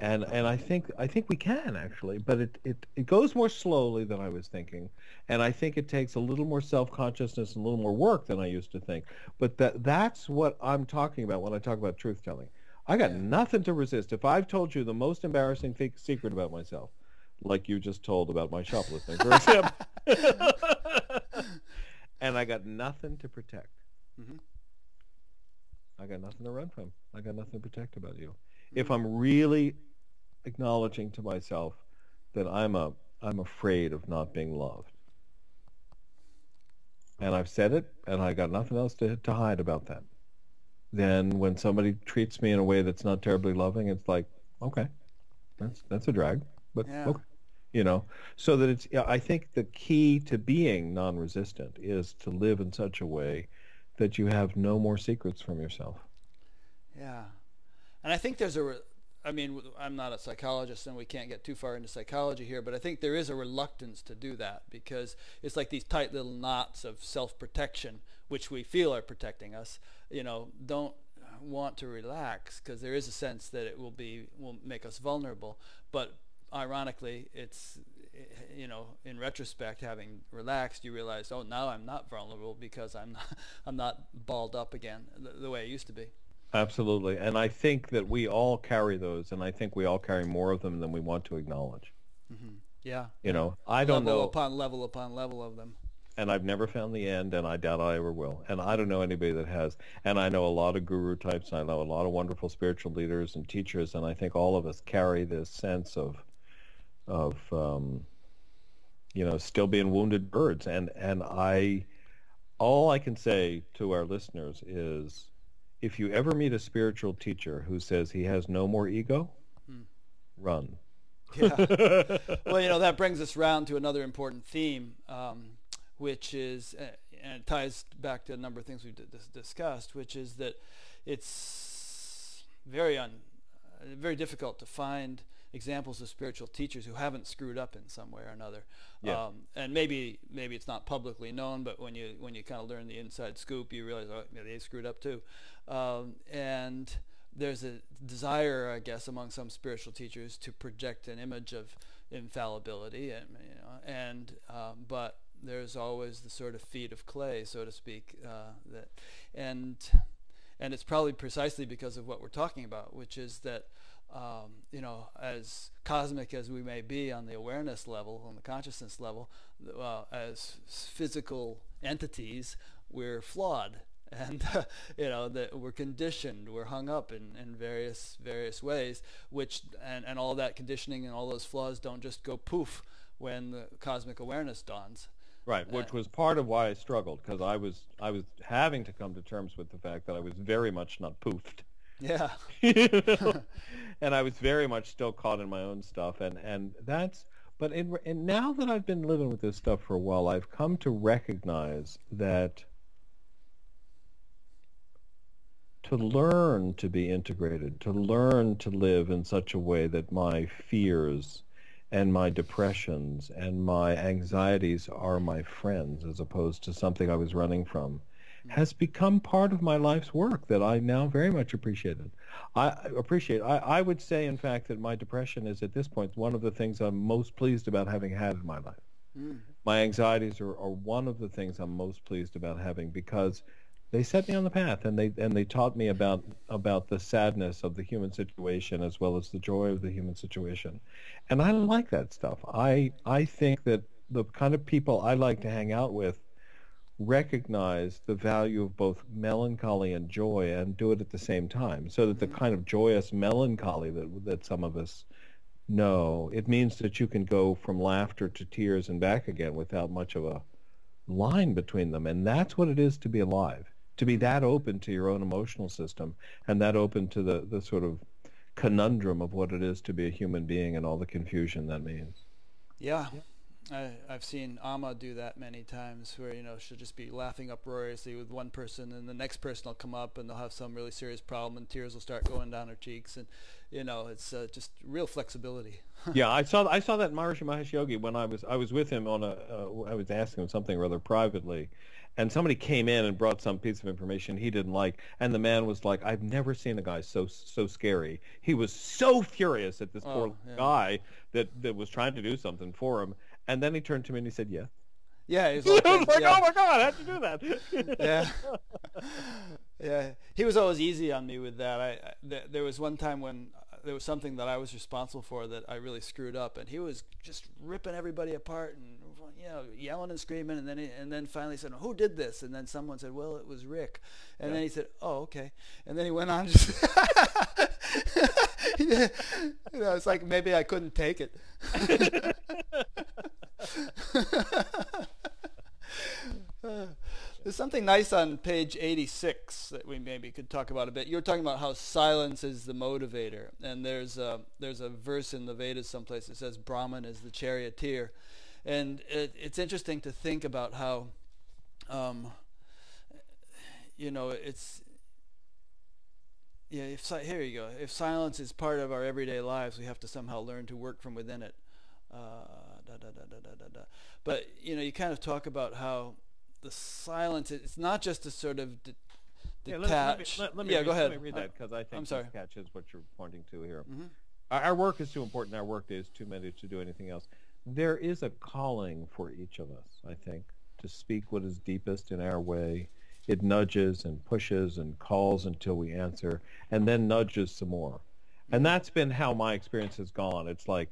And and I think I think we can actually, but it, it, it goes more slowly than I was thinking, and I think it takes a little more self-consciousness and a little more work than I used to think. But that that's what I'm talking about when I talk about truth-telling. I got nothing to resist. If I've told you the most embarrassing secret about myself, like you just told about my shoplifting, for example, and I got nothing to protect. Mm-hmm. I got nothing to run from. I got nothing to protect about you. If I'm really acknowledging to myself that I'm a I'm afraid of not being loved, and I've said it, and I got nothing else to to hide about that, then when somebody treats me in a way that's not terribly loving, it's like, okay, that's that's a drag, but yeah. Okay, you know. So that it's I think the key to being non-resistant is to live in such a way that you have no more secrets from yourself. Yeah. And I think there's a, I mean, I'm not a psychologist and we can't get too far into psychology here, but I think there is a reluctance to do that because it's like these tight little knots of self-protection, which we feel are protecting us, you know, don't want to relax because there is a sense that it will be, will make us vulnerable. But ironically, it's, you know, in retrospect, having relaxed, you realize, oh, now I'm not vulnerable because I'm not, I'm not balled up again the, the way I used to be. Absolutely. And I think that we all carry those, and I think we all carry more of them than we want to acknowledge. Mm-hmm. Yeah. You know, I don't know. Level upon level upon level of them. and I've never found the end, and I doubt I ever will. And I don't know anybody that has. And I know a lot of guru types, and I know a lot of wonderful spiritual leaders and teachers, and I think all of us carry this sense of, of um, you know, still being wounded birds. And, and I, all I can say to our listeners is, if you ever meet a spiritual teacher who says he has no more ego, hmm. run. Yeah. Well, you know, that brings us round to another important theme, um, which is, and it ties back to a number of things we've discussed, which is that it's very un, very difficult to find examples of spiritual teachers who haven't screwed up in some way or another. Yeah. Um, and maybe maybe it's not publicly known, but when you when you kind of learn the inside scoop, you realize, oh, they screwed up too. Um, and there's a desire, I guess, among some spiritual teachers to project an image of infallibility, and you know, and um, but there's always the sort of feet of clay, so to speak, uh, that, and and it's probably precisely because of what we're talking about, which is that um, you know, as cosmic as we may be on the awareness level, on the consciousness level, uh, as physical entities, we're flawed. And uh, you know, that we're conditioned, we're hung up in, in various various ways, which and, and all that conditioning and all those flaws don't just go poof when the cosmic awareness dawns. Right, which uh, was part of why I struggled, because I was I was having to come to terms with the fact that I was very much not poofed. Yeah. You know? And I was very much still caught in my own stuff, and and that's. But in, and now that I've been living with this stuff for a while, I've come to recognize that. To learn to be integrated, to learn to live in such a way that my fears and my depressions and my anxieties are my friends as opposed to something I was running from, has become part of my life's work that I now very much appreciate. I appreciate. I, I would say, in fact, that my depression is at this point one of the things I'm most pleased about having had in my life. Mm. My anxieties are, are one of the things I'm most pleased about having, because they set me on the path, and they and they taught me about about the sadness of the human situation as well as the joy of the human situation, and I like that stuff. I I think that the kind of people I like to hang out with recognize the value of both melancholy and joy, and do it at the same time, so that the kind of joyous melancholy that that some of us know, it means that you can go from laughter to tears and back again without much of a line between them, and that's what it is to be alive. To be that open to your own emotional system, and that open to the, the sort of conundrum of what it is to be a human being and all the confusion that means. Yeah, I, I've seen Amma do that many times, where, you know, she'll just be laughing uproariously with one person, and the next person will come up and they'll have some really serious problem, and tears will start going down her cheeks, and you know, it's uh, just real flexibility. Yeah, I saw I saw that in Maharishi Mahesh Yogi when I was I was with him on a uh, I was asking him something rather privately. And somebody came in and brought some piece of information he didn't like, and the man was like, "I've never seen a guy so so scary. He was so furious at this oh, poor yeah. guy that, that was trying to do something for him." And then he turned to me and he said, "Yeah." Yeah, he was like, was like yeah. "Oh my God, I had to do that." Yeah, yeah. He was always easy on me with that. I, I th there was one time when there was something that I was responsible for that I really screwed up, and he was just ripping everybody apart and, you know, yelling and screaming, and then he, and then finally said, "Who did this?" And then someone said, "Well, it was Rick." And yeah. then he said, "Oh, okay." And then he went on just you know, it's like maybe I couldn't take it. There's something nice on page eighty-six that we maybe could talk about a bit. You were talking about how silence is the motivator, and there's a, there's a verse in the Vedas someplace that says Brahman is the charioteer, and it, it's interesting to think about how, um, you know, it's, yeah, if si here you go. If silence is part of our everyday lives, we have to somehow learn to work from within it. Uh, da, da, da, da, da, da. But, you know, you kind of talk about how the silence, it's not just a sort of de detach. Yeah, let, let me, let, let me yeah read, go ahead. Let me read that, because I think it catches what you're pointing to here. Mm-hmm. our, our work is too important. Our work is too many to do anything else. There is a calling for each of us, I think, to speak what is deepest in our way. It nudges and pushes and calls until we answer, and then nudges some more. And that's been how my experience has gone. It's like,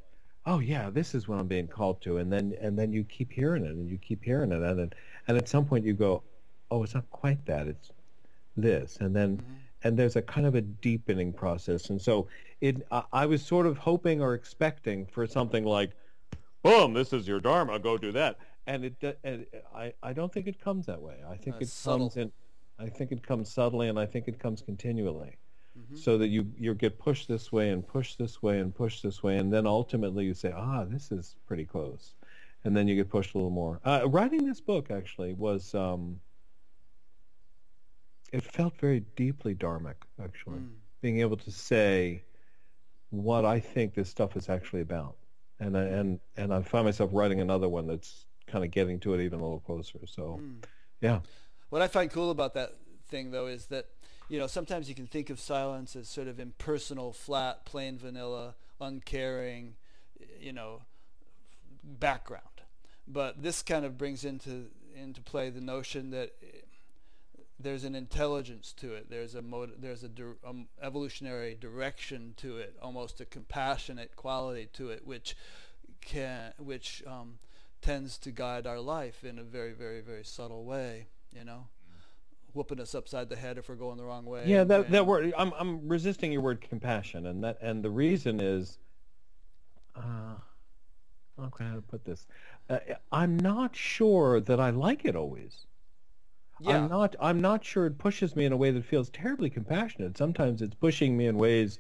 oh yeah, this is what I'm being called to, and then and then you keep hearing it, and you keep hearing it, and then, and at some point you go, oh, it's not quite that, it's this, and then mm-hmm. and there's a kind of a deepening process, and so it I, I was sort of hoping or expecting for something like, boom, this is your dharma, go do that, and it and I I don't think it comes that way. I think uh, it subtle. comes in, I think it comes subtly, and I think it comes continually. Mm-hmm. So that you you get pushed this way and pushed this way and pushed this way, and then ultimately you say, ah, this is pretty close, and then you get pushed a little more. Uh, writing this book actually was, um, it felt very deeply dharmic, actually, mm. being able to say what I think this stuff is actually about, and I, and and I find myself writing another one that's kind of getting to it even a little closer. So, mm. yeah. What I find cool about that thing though is that, you know, sometimes you can think of silence as sort of impersonal, flat, plain vanilla, uncaring, you know, background. But this kind of brings into into play the notion that there's an intelligence to it. There's a mod- there's a di- um, evolutionary direction to it, almost a compassionate quality to it, which can which um, tends to guide our life in a very, very, very subtle way. You know. Whooping us upside the head if we're going the wrong way. Yeah, that that word. I'm I'm resisting your word compassion, and that and the reason is, uh, I don't know how to put this. Uh, I'm not sure that I like it always. Yeah. I'm not. I'm not sure it pushes me in a way that feels terribly compassionate. Sometimes it's pushing me in ways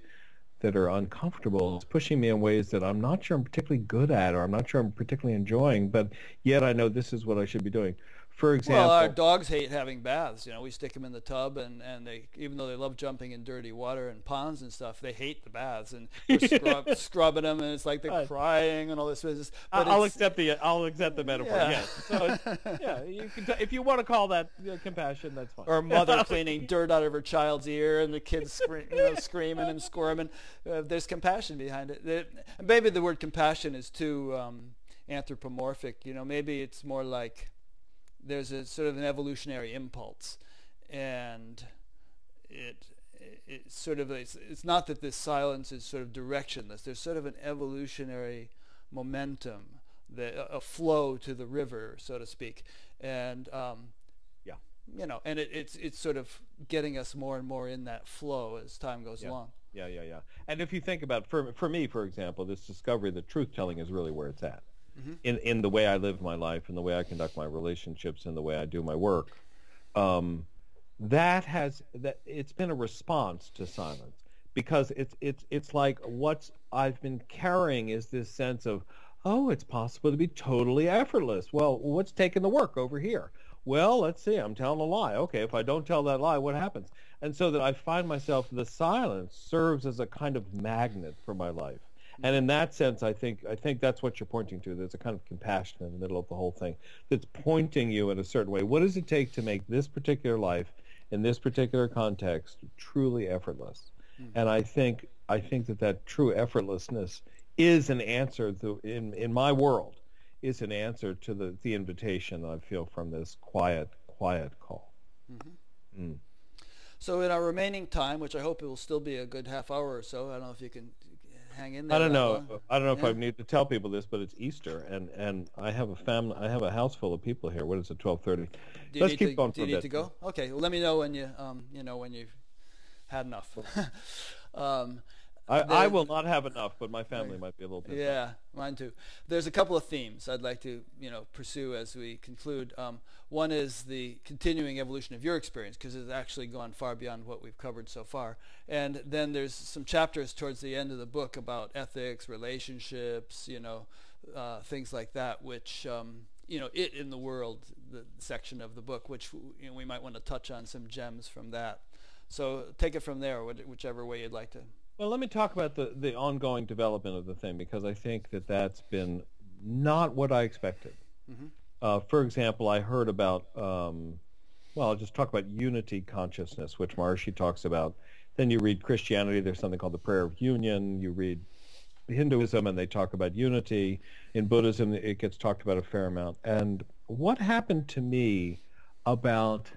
that are uncomfortable. It's pushing me in ways that I'm not sure I'm particularly good at, or I'm not sure I'm particularly enjoying. But yet I know this is what I should be doing. For example, well, our dogs hate having baths. You know, we stick them in the tub, and, and they, even though they love jumping in dirty water and ponds and stuff, they hate the baths, and we're scrub, scrubbing them, and it's like they're right. crying and all this business. But I'll accept the I'll accept the metaphor. Yeah. Yes. So it's, yeah, you can t- if you want to call that you know, compassion, that's fine. Or a mother cleaning dirt out of her child's ear, and the kids scream, you know, screaming and squirming. Uh, there's compassion behind it. There, maybe the word compassion is too um, anthropomorphic. You know, maybe it's more like there's a sort of an evolutionary impulse, and it it, it sort of it's, it's not that this silence is sort of directionless. There's sort of an evolutionary momentum, that a flow to the river, so to speak, and um, yeah, you know, and it, it's it's sort of getting us more and more in that flow as time goes yeah. along. Yeah, yeah, yeah. And if you think about, for for me, for example, this discovery that truth telling is really where it's at. Mm-hmm. In in the way I live my life, in the way I conduct my relationships, in the way I do my work, um, that has that it's been a response to silence, because it's it's it's like what I've been carrying is this sense of, oh, it's possible to be totally effortless. Well, what's taking the work over here? Well, let's see. I'm telling a lie. Okay, if I don't tell that lie, what happens? And so that I find myself, the silence serves as a kind of magnet for my life. And in that sense, I think I think that's what you're pointing to. There's a kind of compassion in the middle of the whole thing that's pointing you in a certain way. What does it take to make this particular life, in this particular context, truly effortless? Mm-hmm. And I think I think that that true effortlessness is an answer to, in in my world, is an answer to the, the invitation that I feel from this quiet quiet call. Mm-hmm. Mm. So in our remaining time, which I hope it will still be a good half hour or so, I don't know if you can. Hang in there. I don't know. Long. I don't know if yeah. I need to tell people this, but it's Easter, and, and I have a family. I have a house full of people here. What is it? twelve thirty. Let's keep to, going for a bit. Do you need to go? Okay. Well, let me know when you um you know when you've had enough. um, I, I will not have enough, but my family might be a little bit. Yeah, better. Mine too. There's a couple of themes I'd like to you know pursue as we conclude. Um, one is the continuing evolution of your experience, because it's actually gone far beyond what we've covered so far. And then there's some chapters towards the end of the book about ethics, relationships, you know, uh, things like that, which um, you know, it in the world, the section of the book, which you know, we might want to touch on some gems from that. So take it from there, whichever way you'd like to. Well, let me talk about the, the ongoing development of the thing, because I think that that's been not what I expected. Mm-hmm. Uh, for example, I heard about, um, well, I'll just talk about unity consciousness, which Maharishi talks about. Then you read Christianity, there's something called the Prayer of Union. You read Hinduism, and they talk about unity. In Buddhism, it gets talked about a fair amount. And what happened to me about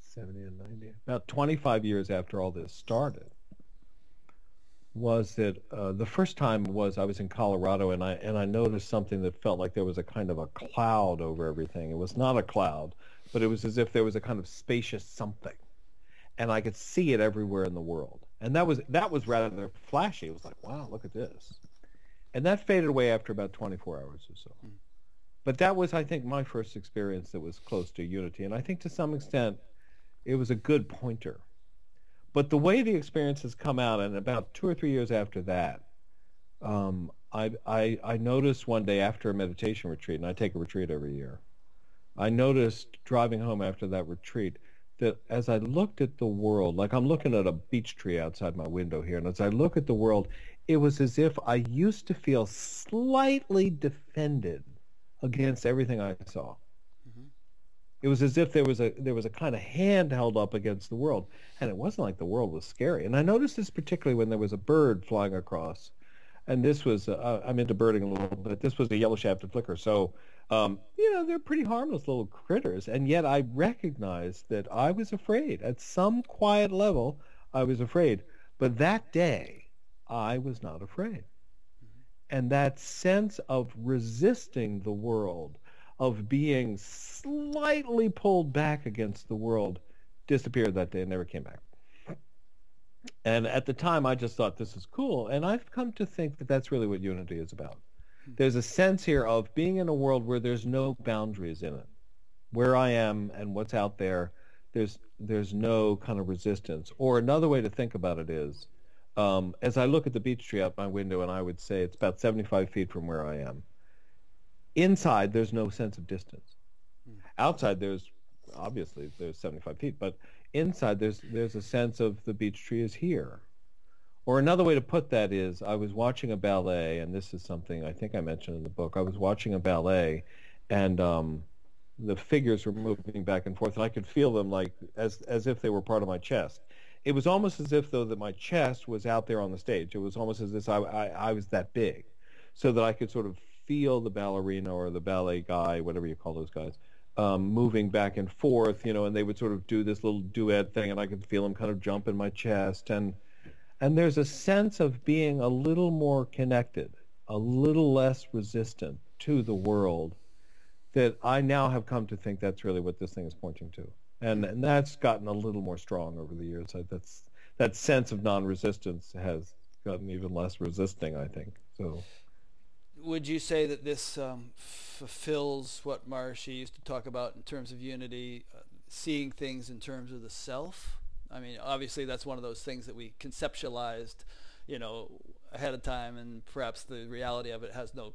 seventy and ninety, about twenty-five years after all this started, was that uh, the first time was I was in Colorado, and I and I noticed something that felt like there was a kind of a cloud over everything. It was not a cloud, but it was as if there was a kind of spacious something, and I could see it everywhere in the world. And that was that was rather flashy. It was like, wow, look at this, and that faded away after about twenty-four hours or so. Mm. But that was, I think, my first experience that was close to unity, and I think to some extent, it was a good pointer. But the way the experience has come out, and about two or three years after that, um, I, I, I noticed one day after a meditation retreat, and I take a retreat every year, I noticed driving home after that retreat that as I looked at the world, like I'm looking at a beech tree outside my window here, and as I look at the world, it was as if I used to feel slightly defended against everything I saw. It was as if there was a there was a kind of hand held up against the world, and it wasn't like the world was scary. And I noticed this particularly when there was a bird flying across, and this was uh, I'm into birding a little bit. This was a yellow-shafted flicker, so um, you know they're pretty harmless little critters, and yet I recognized that I was afraid at some quiet level. I was afraid, but that day I was not afraid, and that sense of resisting the world, of being slightly pulled back against the world, disappeared that day and never came back. And at the time, I just thought this is cool, and I've come to think that that's really what unity is about. There's a sense here of being in a world where there's no boundaries in it. Where I am and what's out there, there's, there's no kind of resistance. Or another way to think about it is, um, as I look at the beech tree out my window, and I would say it's about seventy-five feet from where I am, inside there's no sense of distance. Mm. Outside there's obviously there's seventy-five feet, but inside there's there's a sense of the beech tree is here. Or another way to put that is, I was watching a ballet, and this is something I think I mentioned in the book. I was watching a ballet, and um, the figures were moving back and forth, and I could feel them like as as if they were part of my chest. It was almost as if though that my chest was out there on the stage. It was almost as if I I, I was that big, so that I could sort of feel the ballerina or the ballet guy, whatever you call those guys, um, moving back and forth, you know, and they would sort of do this little duet thing, and I could feel them kind of jump in my chest. And and there's a sense of being a little more connected, a little less resistant to the world, that I now have come to think that's really what this thing is pointing to. And and that's gotten a little more strong over the years. I, that's that sense of non-resistance has gotten even less resisting, I think. So. Would you say that this um, fulfills what Maharishi used to talk about in terms of unity, uh, seeing things in terms of the self? I mean, obviously that's one of those things that we conceptualized, you know, ahead of time, and perhaps the reality of it has no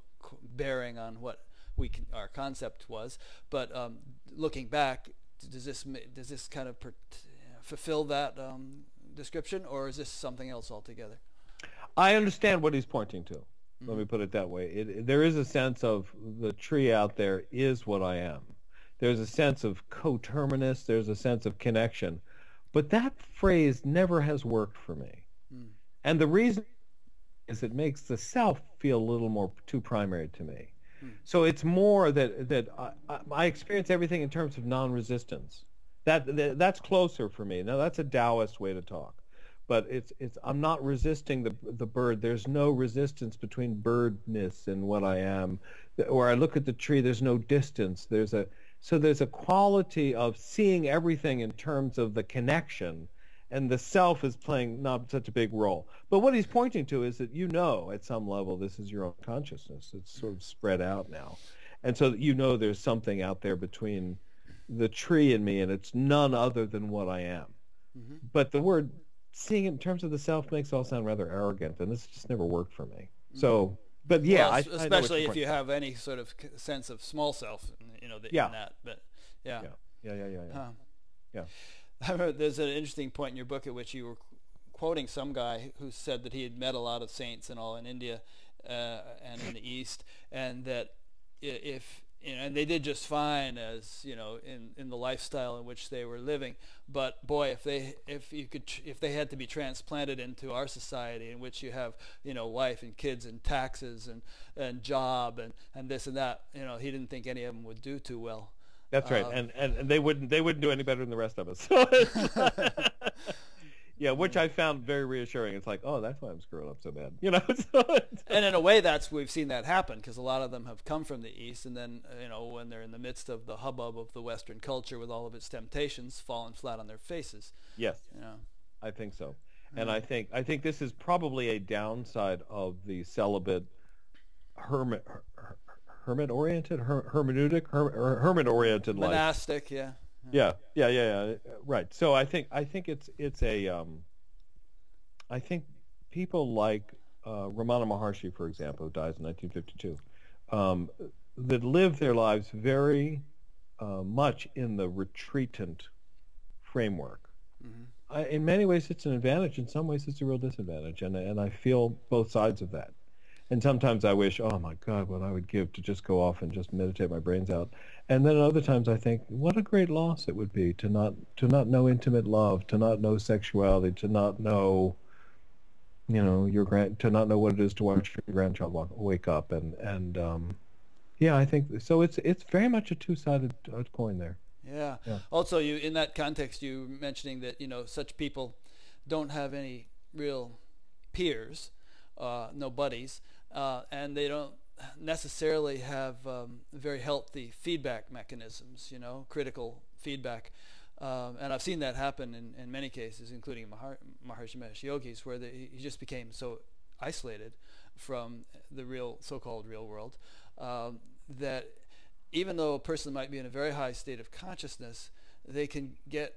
bearing on what we can, our concept was. But um, looking back, does this does this kind of per fulfill that um, description, or is this something else altogether? I understand what he's pointing to. Let me put it that way. It, there is a sense of the tree out there is what I am. There's a sense of coterminous. There's a sense of connection. But that phrase never has worked for me. Mm. And the reason is it makes the self feel a little more too primary to me. Mm. So it's more that, that I, I experience everything in terms of non-resistance. That, that, that's closer for me. Now, that's a Taoist way to talk. But it's it's I'm not resisting the the bird. There's no resistance between birdness and what I am. Or I look at the tree. There's no distance. There's a so there's a quality of seeing everything in terms of the connection, and the self is playing not such a big role. But what he's pointing to is that you know at some level this is your own consciousness. It's sort of spread out now, and so you know there's something out there between the tree and me, and it's none other than what I am. Mm-hmm. But the word seeing it in terms of the self makes it all sound rather arrogant, and this just never worked for me. So, but yeah, well, I, especially I if you have any sort of sense of small self, you know, the, yeah. in that. But yeah, yeah, yeah, yeah, yeah. yeah. Um, yeah. I remember there's an interesting point in your book at which you were quoting some guy who said that he had met a lot of saints and all in India uh, and in the East, and that if you know, and they did just fine as you know in in the lifestyle in which they were living, but boy, if they if you could tr if they had to be transplanted into our society in which you have you know wife and kids and taxes and and job and and this and that, you know he didn't think any of them would do too well. That's um, right, and, and and they wouldn't they wouldn't do any better than the rest of us. So Yeah, which I found very reassuring. It's like, oh, that's why I'm screwing up so bad, you know. So, and in a way, that's we've seen that happen because a lot of them have come from the East, and then you know when they're in the midst of the hubbub of the Western culture with all of its temptations, fallen flat on their faces. Yes, you know? I think so, and I think I think this is probably a downside of the celibate hermit her, her, hermit oriented her, hermeneutic her, her, hermit oriented life. Monastic, yeah. Yeah, yeah, yeah, yeah. Right. So I think I think it's it's a. Um, I think people like uh, Ramana Maharshi, for example, who dies in nineteen fifty-two, um, that live their lives very uh, much in the retreatant framework. Mm-hmm. I, in many ways, it's an advantage. In some ways, it's a real disadvantage, and and I feel both sides of that. And sometimes I wish, oh my God, what I would give to just go off and just meditate my brains out. And then other times I think, what a great loss it would be to not to not know intimate love, to not know sexuality, to not know, you know, your grand, to not know what it is to watch your grandchild walk, wake up, and and um, yeah, I think so. It's it's very much a two-sided coin there. Yeah. yeah. Also, you in that context, you were mentioning that you know such people don't have any real peers, uh, no buddies. Uh, and they don't necessarily have um, very healthy feedback mechanisms, you know, critical feedback. Um, and I've seen that happen in, in many cases, including Mahar Maharishi Mahesh Yogis, where they, he just became so isolated from the real, so-called real world, um, that even though a person might be in a very high state of consciousness, they can get,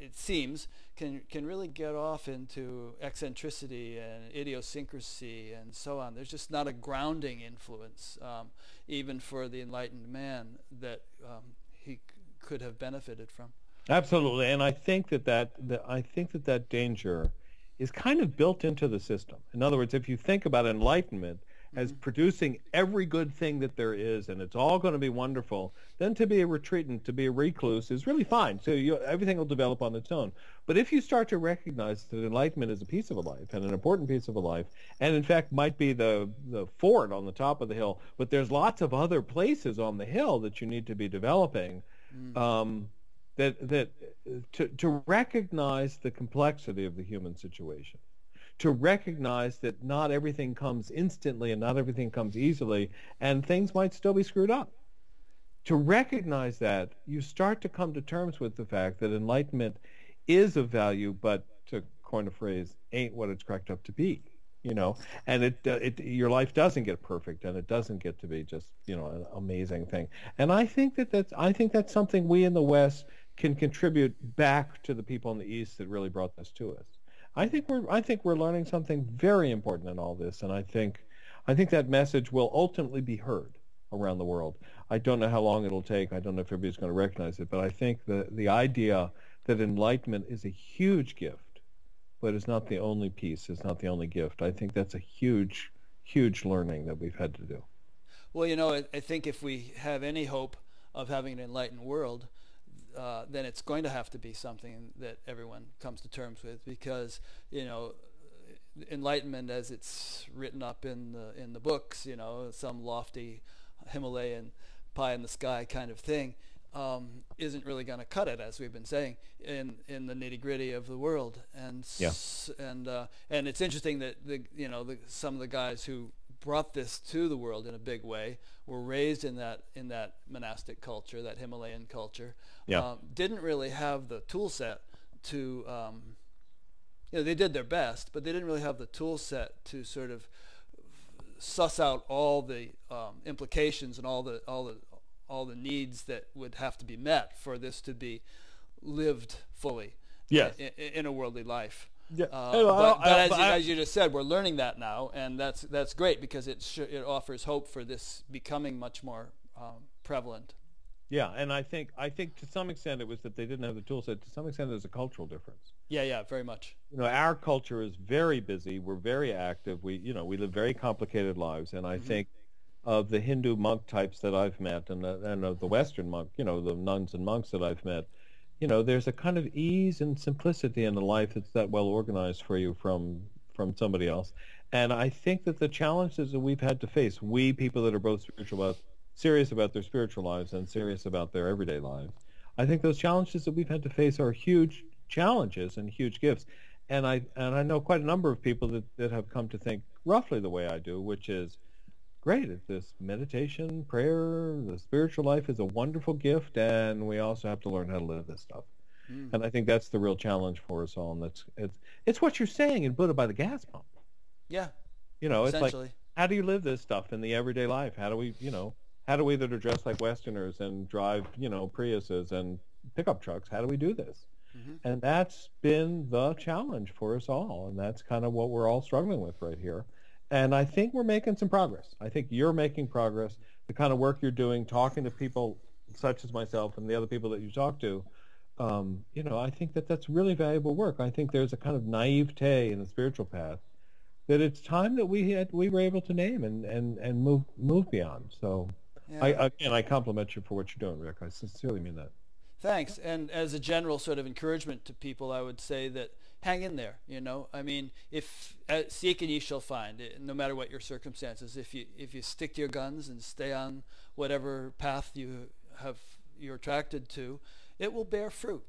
it seems, can can really get off into eccentricity and idiosyncrasy and so on. There's just not a grounding influence, um, even for the enlightened man, that um, he c could have benefited from. Absolutely, and I think that that, that I think that that danger is kind of built into the system. In other words, if you think about enlightenment as mm-hmm. producing every good thing that there is, and it's all going to be wonderful, then to be a retreatant, to be a recluse is really fine. So you, everything will develop on its own. But if you start to recognize that enlightenment is a piece of a life, and an important piece of a life, and in fact might be the, the fort on the top of the hill, but there's lots of other places on the hill that you need to be developing, mm-hmm. um, that, that to, to recognize the complexity of the human situation, to recognize that not everything comes instantly and not everything comes easily, and things might still be screwed up. To recognize that, you start to come to terms with the fact that enlightenment is of value, but to coin a phrase, ain't what it's cracked up to be, you know. And it, uh, it, your life doesn't get perfect, and it doesn't get to be just, you know, an amazing thing. And I think that that's, I think that's something we in the West can contribute back to the people in the East that really brought this to us. I think we're I think we're learning something very important in all this, and I think I think that message will ultimately be heard around the world. I don't know how long it'll take. I don't know if everybody's going to recognize it, but I think the the idea that enlightenment is a huge gift, but it's not the only piece. It's not the only gift. I think that's a huge, huge learning that we've had to do. Well, you know, I, I think if we have any hope of having an enlightened world, Uh, then it's going to have to be something that everyone comes to terms with, because you know enlightenment, as it's written up in the in the books, you know some lofty Himalayan pie in the sky kind of thing, um, isn't really going to cut it, as we've been saying, in in the nitty gritty of the world. And yeah. s and uh, and it's interesting that the you know the, some of the guys who brought this to the world in a big way were raised in that in that monastic culture, that Himalayan culture. Yeah. Um, didn't really have the tool set to, um, you know, they did their best, but they didn't really have the tool set to sort of suss out all the um, implications and all the all the all the needs that would have to be met for this to be lived fully. Yes. in, in a worldly life. Yeah. Uh, hey, well, but, but as, I, as you just said, we're learning that now, and that's that's great, because it sh it offers hope for this becoming much more um, prevalent. Yeah, and I think I think to some extent it was that they didn't have the tool set. To some extent, there's a cultural difference. Yeah, yeah, very much. You know, our culture is very busy. We're very active. We you know we live very complicated lives, and I mm-hmm. think of the Hindu monk types that I've met, and the, and of the Western monk, you know, the nuns and monks that I've met. You know, there's a kind of ease and simplicity in a life that's that well organized for you from from somebody else. And I think that the challenges that we've had to face, we people that are both spiritual, both serious about their spiritual lives and serious about their everyday lives, I think those challenges that we've had to face are huge challenges and huge gifts. And I and I know quite a number of people that, that have come to think roughly the way I do, which is, great, if this meditation, prayer, the spiritual life is a wonderful gift, and we also have to learn how to live this stuff. Mm. And I think that's the real challenge for us all. And that's, it's it's what you're saying in Buddha by the Gas Pump. Yeah. You know, it's like, how do you live this stuff in the everyday life? How do we, you know, how do we that are dressed like Westerners and drive, you know, Priuses and pickup trucks, how do we do this? Mm-hmm. And that's been the challenge for us all, and that's kind of what we're all struggling with right here. And I think we're making some progress. I think you're making progress. The kind of work you're doing, talking to people such as myself and the other people that you talk to, um, you know, I think that that's really valuable work. I think there's a kind of naivete in the spiritual path that it's time that we had, we were able to name and, and, and move move beyond. So, yeah. I, again, I compliment you for what you're doing, Rick. I sincerely mean that. Thanks. And as a general sort of encouragement to people, I would say that hang in there, you know. I mean, if uh, seek and ye shall find, no matter what your circumstances. If you if you stick to your guns and stay on whatever path you have you're attracted to, it will bear fruit.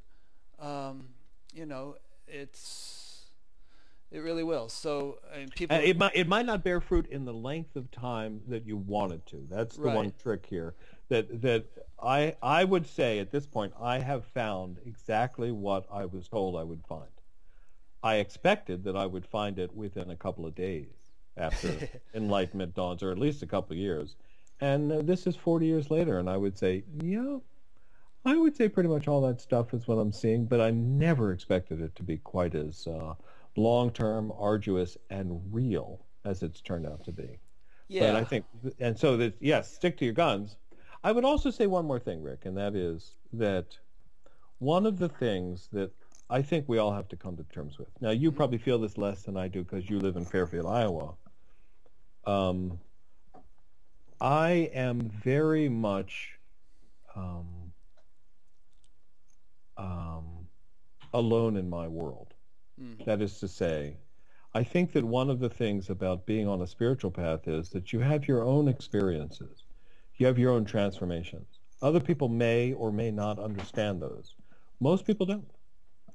Um, you know, it's it really will. So I mean, people uh, it might it might not bear fruit in the length of time that you want it to. That's the right. one trick here. That that I I would say at this point I have found exactly what I was told I would find. I expected that I would find it within a couple of days after enlightenment dawns, or at least a couple of years. And uh, this is forty years later, and I would say, yeah, I would say pretty much all that stuff is what I'm seeing, but I never expected it to be quite as uh, long-term, arduous, and real as it's turned out to be. Yeah. But I think, and so that yes, stick to your guns. I would also say one more thing, Rick, and that is that one of the things that I think we all have to come to terms with. Now, you probably feel this less than I do because you live in Fairfield, Iowa. Um, I am very much um, um, alone in my world. Mm. That is to say, I think that one of the things about being on a spiritual path is that you have your own experiences. You have your own transformations. Other people may or may not understand those. Most people don't.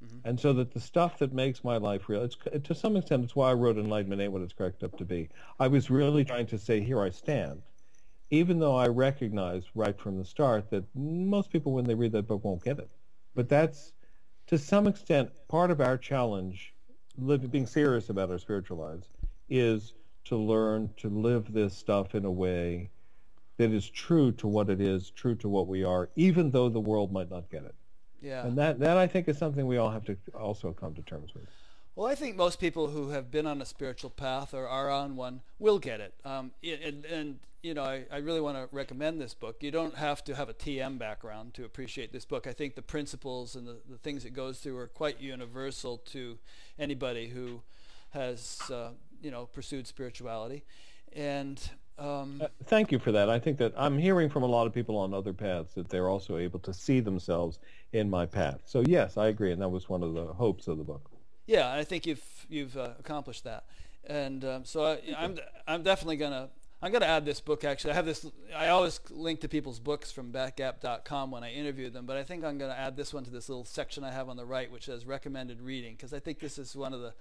Mm-hmm. And so that the stuff that makes my life real, it's, to some extent, it's why I wrote Enlightenment Ain't What It's Cracked Up To Be. I was really trying to say, here I stand, even though I recognized right from the start that most people, when they read that book, won't get it. But that's, to some extent, part of our challenge, living, being serious about our spiritual lives, is to learn to live this stuff in a way that is true to what it is, true to what we are, even though the world might not get it. Yeah. And that, that I think is something we all have to also come to terms with. Well, I think most people who have been on a spiritual path or are on one will get it. Um, and, and, you know, I, I really want to recommend this book. You don't have to have a T M background to appreciate this book. I think the principles and the, the things it goes through are quite universal to anybody who has, uh, you know, pursued spirituality. And... Um, uh, thank you for that. I think that I'm hearing from a lot of people on other paths that they're also able to see themselves in my path. So yes, I agree, and that was one of the hopes of the book. Yeah, I think you've you've uh, accomplished that, and um, so I, I'm I'm definitely gonna I'm gonna add this book. Actually, I have this. I always link to people's books from batgap dot com when I interview them, but I think I'm gonna add this one to this little section I have on the right, which says recommended reading, because I think this is one of the.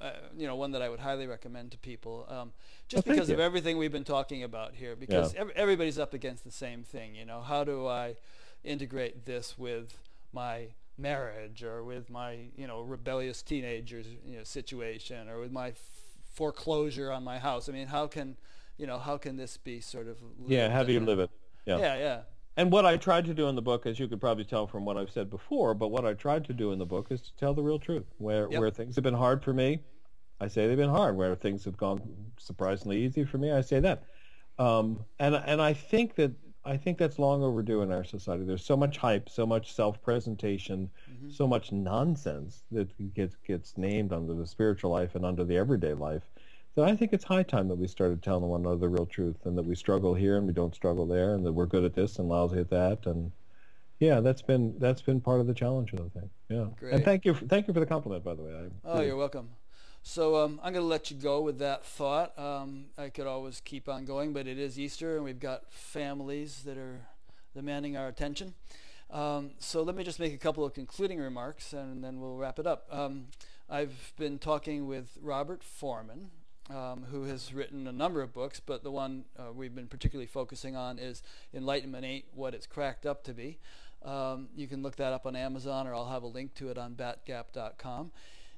Uh, you know, one that I would highly recommend to people, um, just well, because you. of everything we've been talking about here, because yeah. ev everybody's up against the same thing, you know, how do I integrate this with my marriage, or with my, you know, rebellious teenagers, you know, situation, or with my f foreclosure on my house. I mean, how can, you know, how can this be sort of... Yeah, how do you live it? Yeah. yeah, yeah. And what I tried to do in the book, as you could probably tell from what I've said before, but what I tried to do in the book is to tell the real truth. Where yep. where things have been hard for me, I say they've been hard. Where things have gone surprisingly easy for me, I say that. Um, and and I think that I think that's long overdue in our society. There's so much hype, so much self-presentation, mm-hmm. so much nonsense that gets gets named under the spiritual life and under the everyday life. So I think it's high time that we started telling one another the real truth, and that we struggle here and we don't struggle there, and that we're good at this and lousy at that, and yeah, that's been that's been part of the challenge of the thing. Yeah. Great. And thank you for, thank you for the compliment, by the way. I, oh, yeah. You're welcome. So um, I'm going to let you go with that thought. Um, I could always keep on going, but it is Easter, and we've got families that are demanding our attention. Um, so let me just make a couple of concluding remarks, and then we'll wrap it up. Um, I've been talking with Robert Forman, um, who has written a number of books, but the one uh, we've been particularly focusing on is Enlightenment Ain't What It's Cracked Up To Be. Um, you can look that up on Amazon, or I'll have a link to it on bat gap dot com.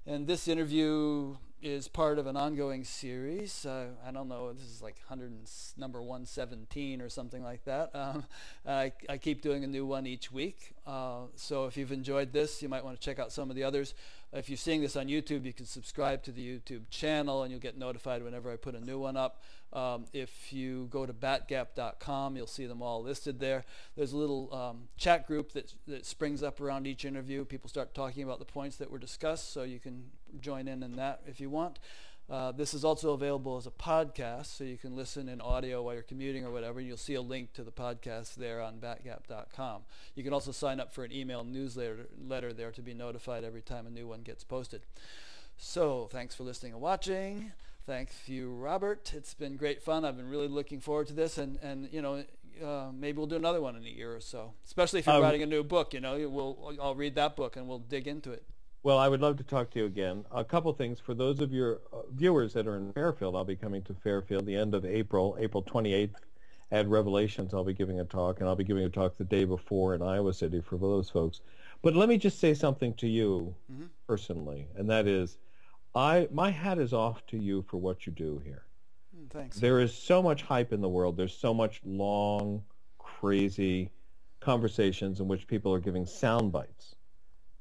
And this interview is part of an ongoing series. Uh, I don't know, this is like one hundred and number one seventeen or something like that. Um, I, I keep doing a new one each week. Uh, so if you've enjoyed this, you might want to check out some of the others. If you're seeing this on YouTube, you can subscribe to the YouTube channel and you'll get notified whenever I put a new one up. Um, if you go to bat gap dot com, you'll see them all listed there. There's a little um, chat group that, that springs up around each interview. People start talking about the points that were discussed, so you can join in in that if you want. Uh, this is also available as a podcast, so you can listen in audio while you're commuting or whatever. You'll see a link to the podcast there on bat gap dot com. You can also sign up for an email newsletter letter there to be notified every time a new one gets posted. So thanks for listening and watching. Thank you, Robert. It's been great fun. I've been really looking forward to this, and, and you know, uh, maybe we'll do another one in a year or so, especially if you're um, writing a new book. You know, we'll, I'll read that book, and we'll dig into it. Well, I would love to talk to you again. A couple things. For those of your viewers that are in Fairfield, I'll be coming to Fairfield the end of April, April twenty-eighth, at Revelations. I'll be giving a talk, and I'll be giving a talk the day before in Iowa City for those folks. But let me just say something to you mm-hmm. personally, and that is, I my hat is off to you for what you do here. Thanks. There is so much hype in the world. There's so much long, crazy conversations in which people are giving sound bites.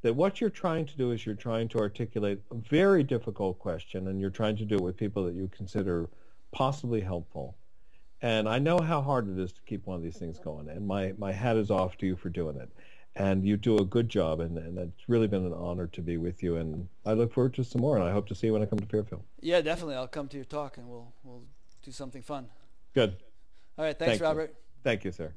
That what you're trying to do is you're trying to articulate a very difficult question, and you're trying to do it with people that you consider possibly helpful. And I know how hard it is to keep one of these things going, and my, my hat is off to you for doing it. And you do a good job, and, and it's really been an honor to be with you, and I look forward to some more, and I hope to see you when I come to Fairfield. Yeah, definitely. I'll come to your talk, and we'll, we'll do something fun. Good. All right. Thanks, Thank Robert. You. Thank you, sir.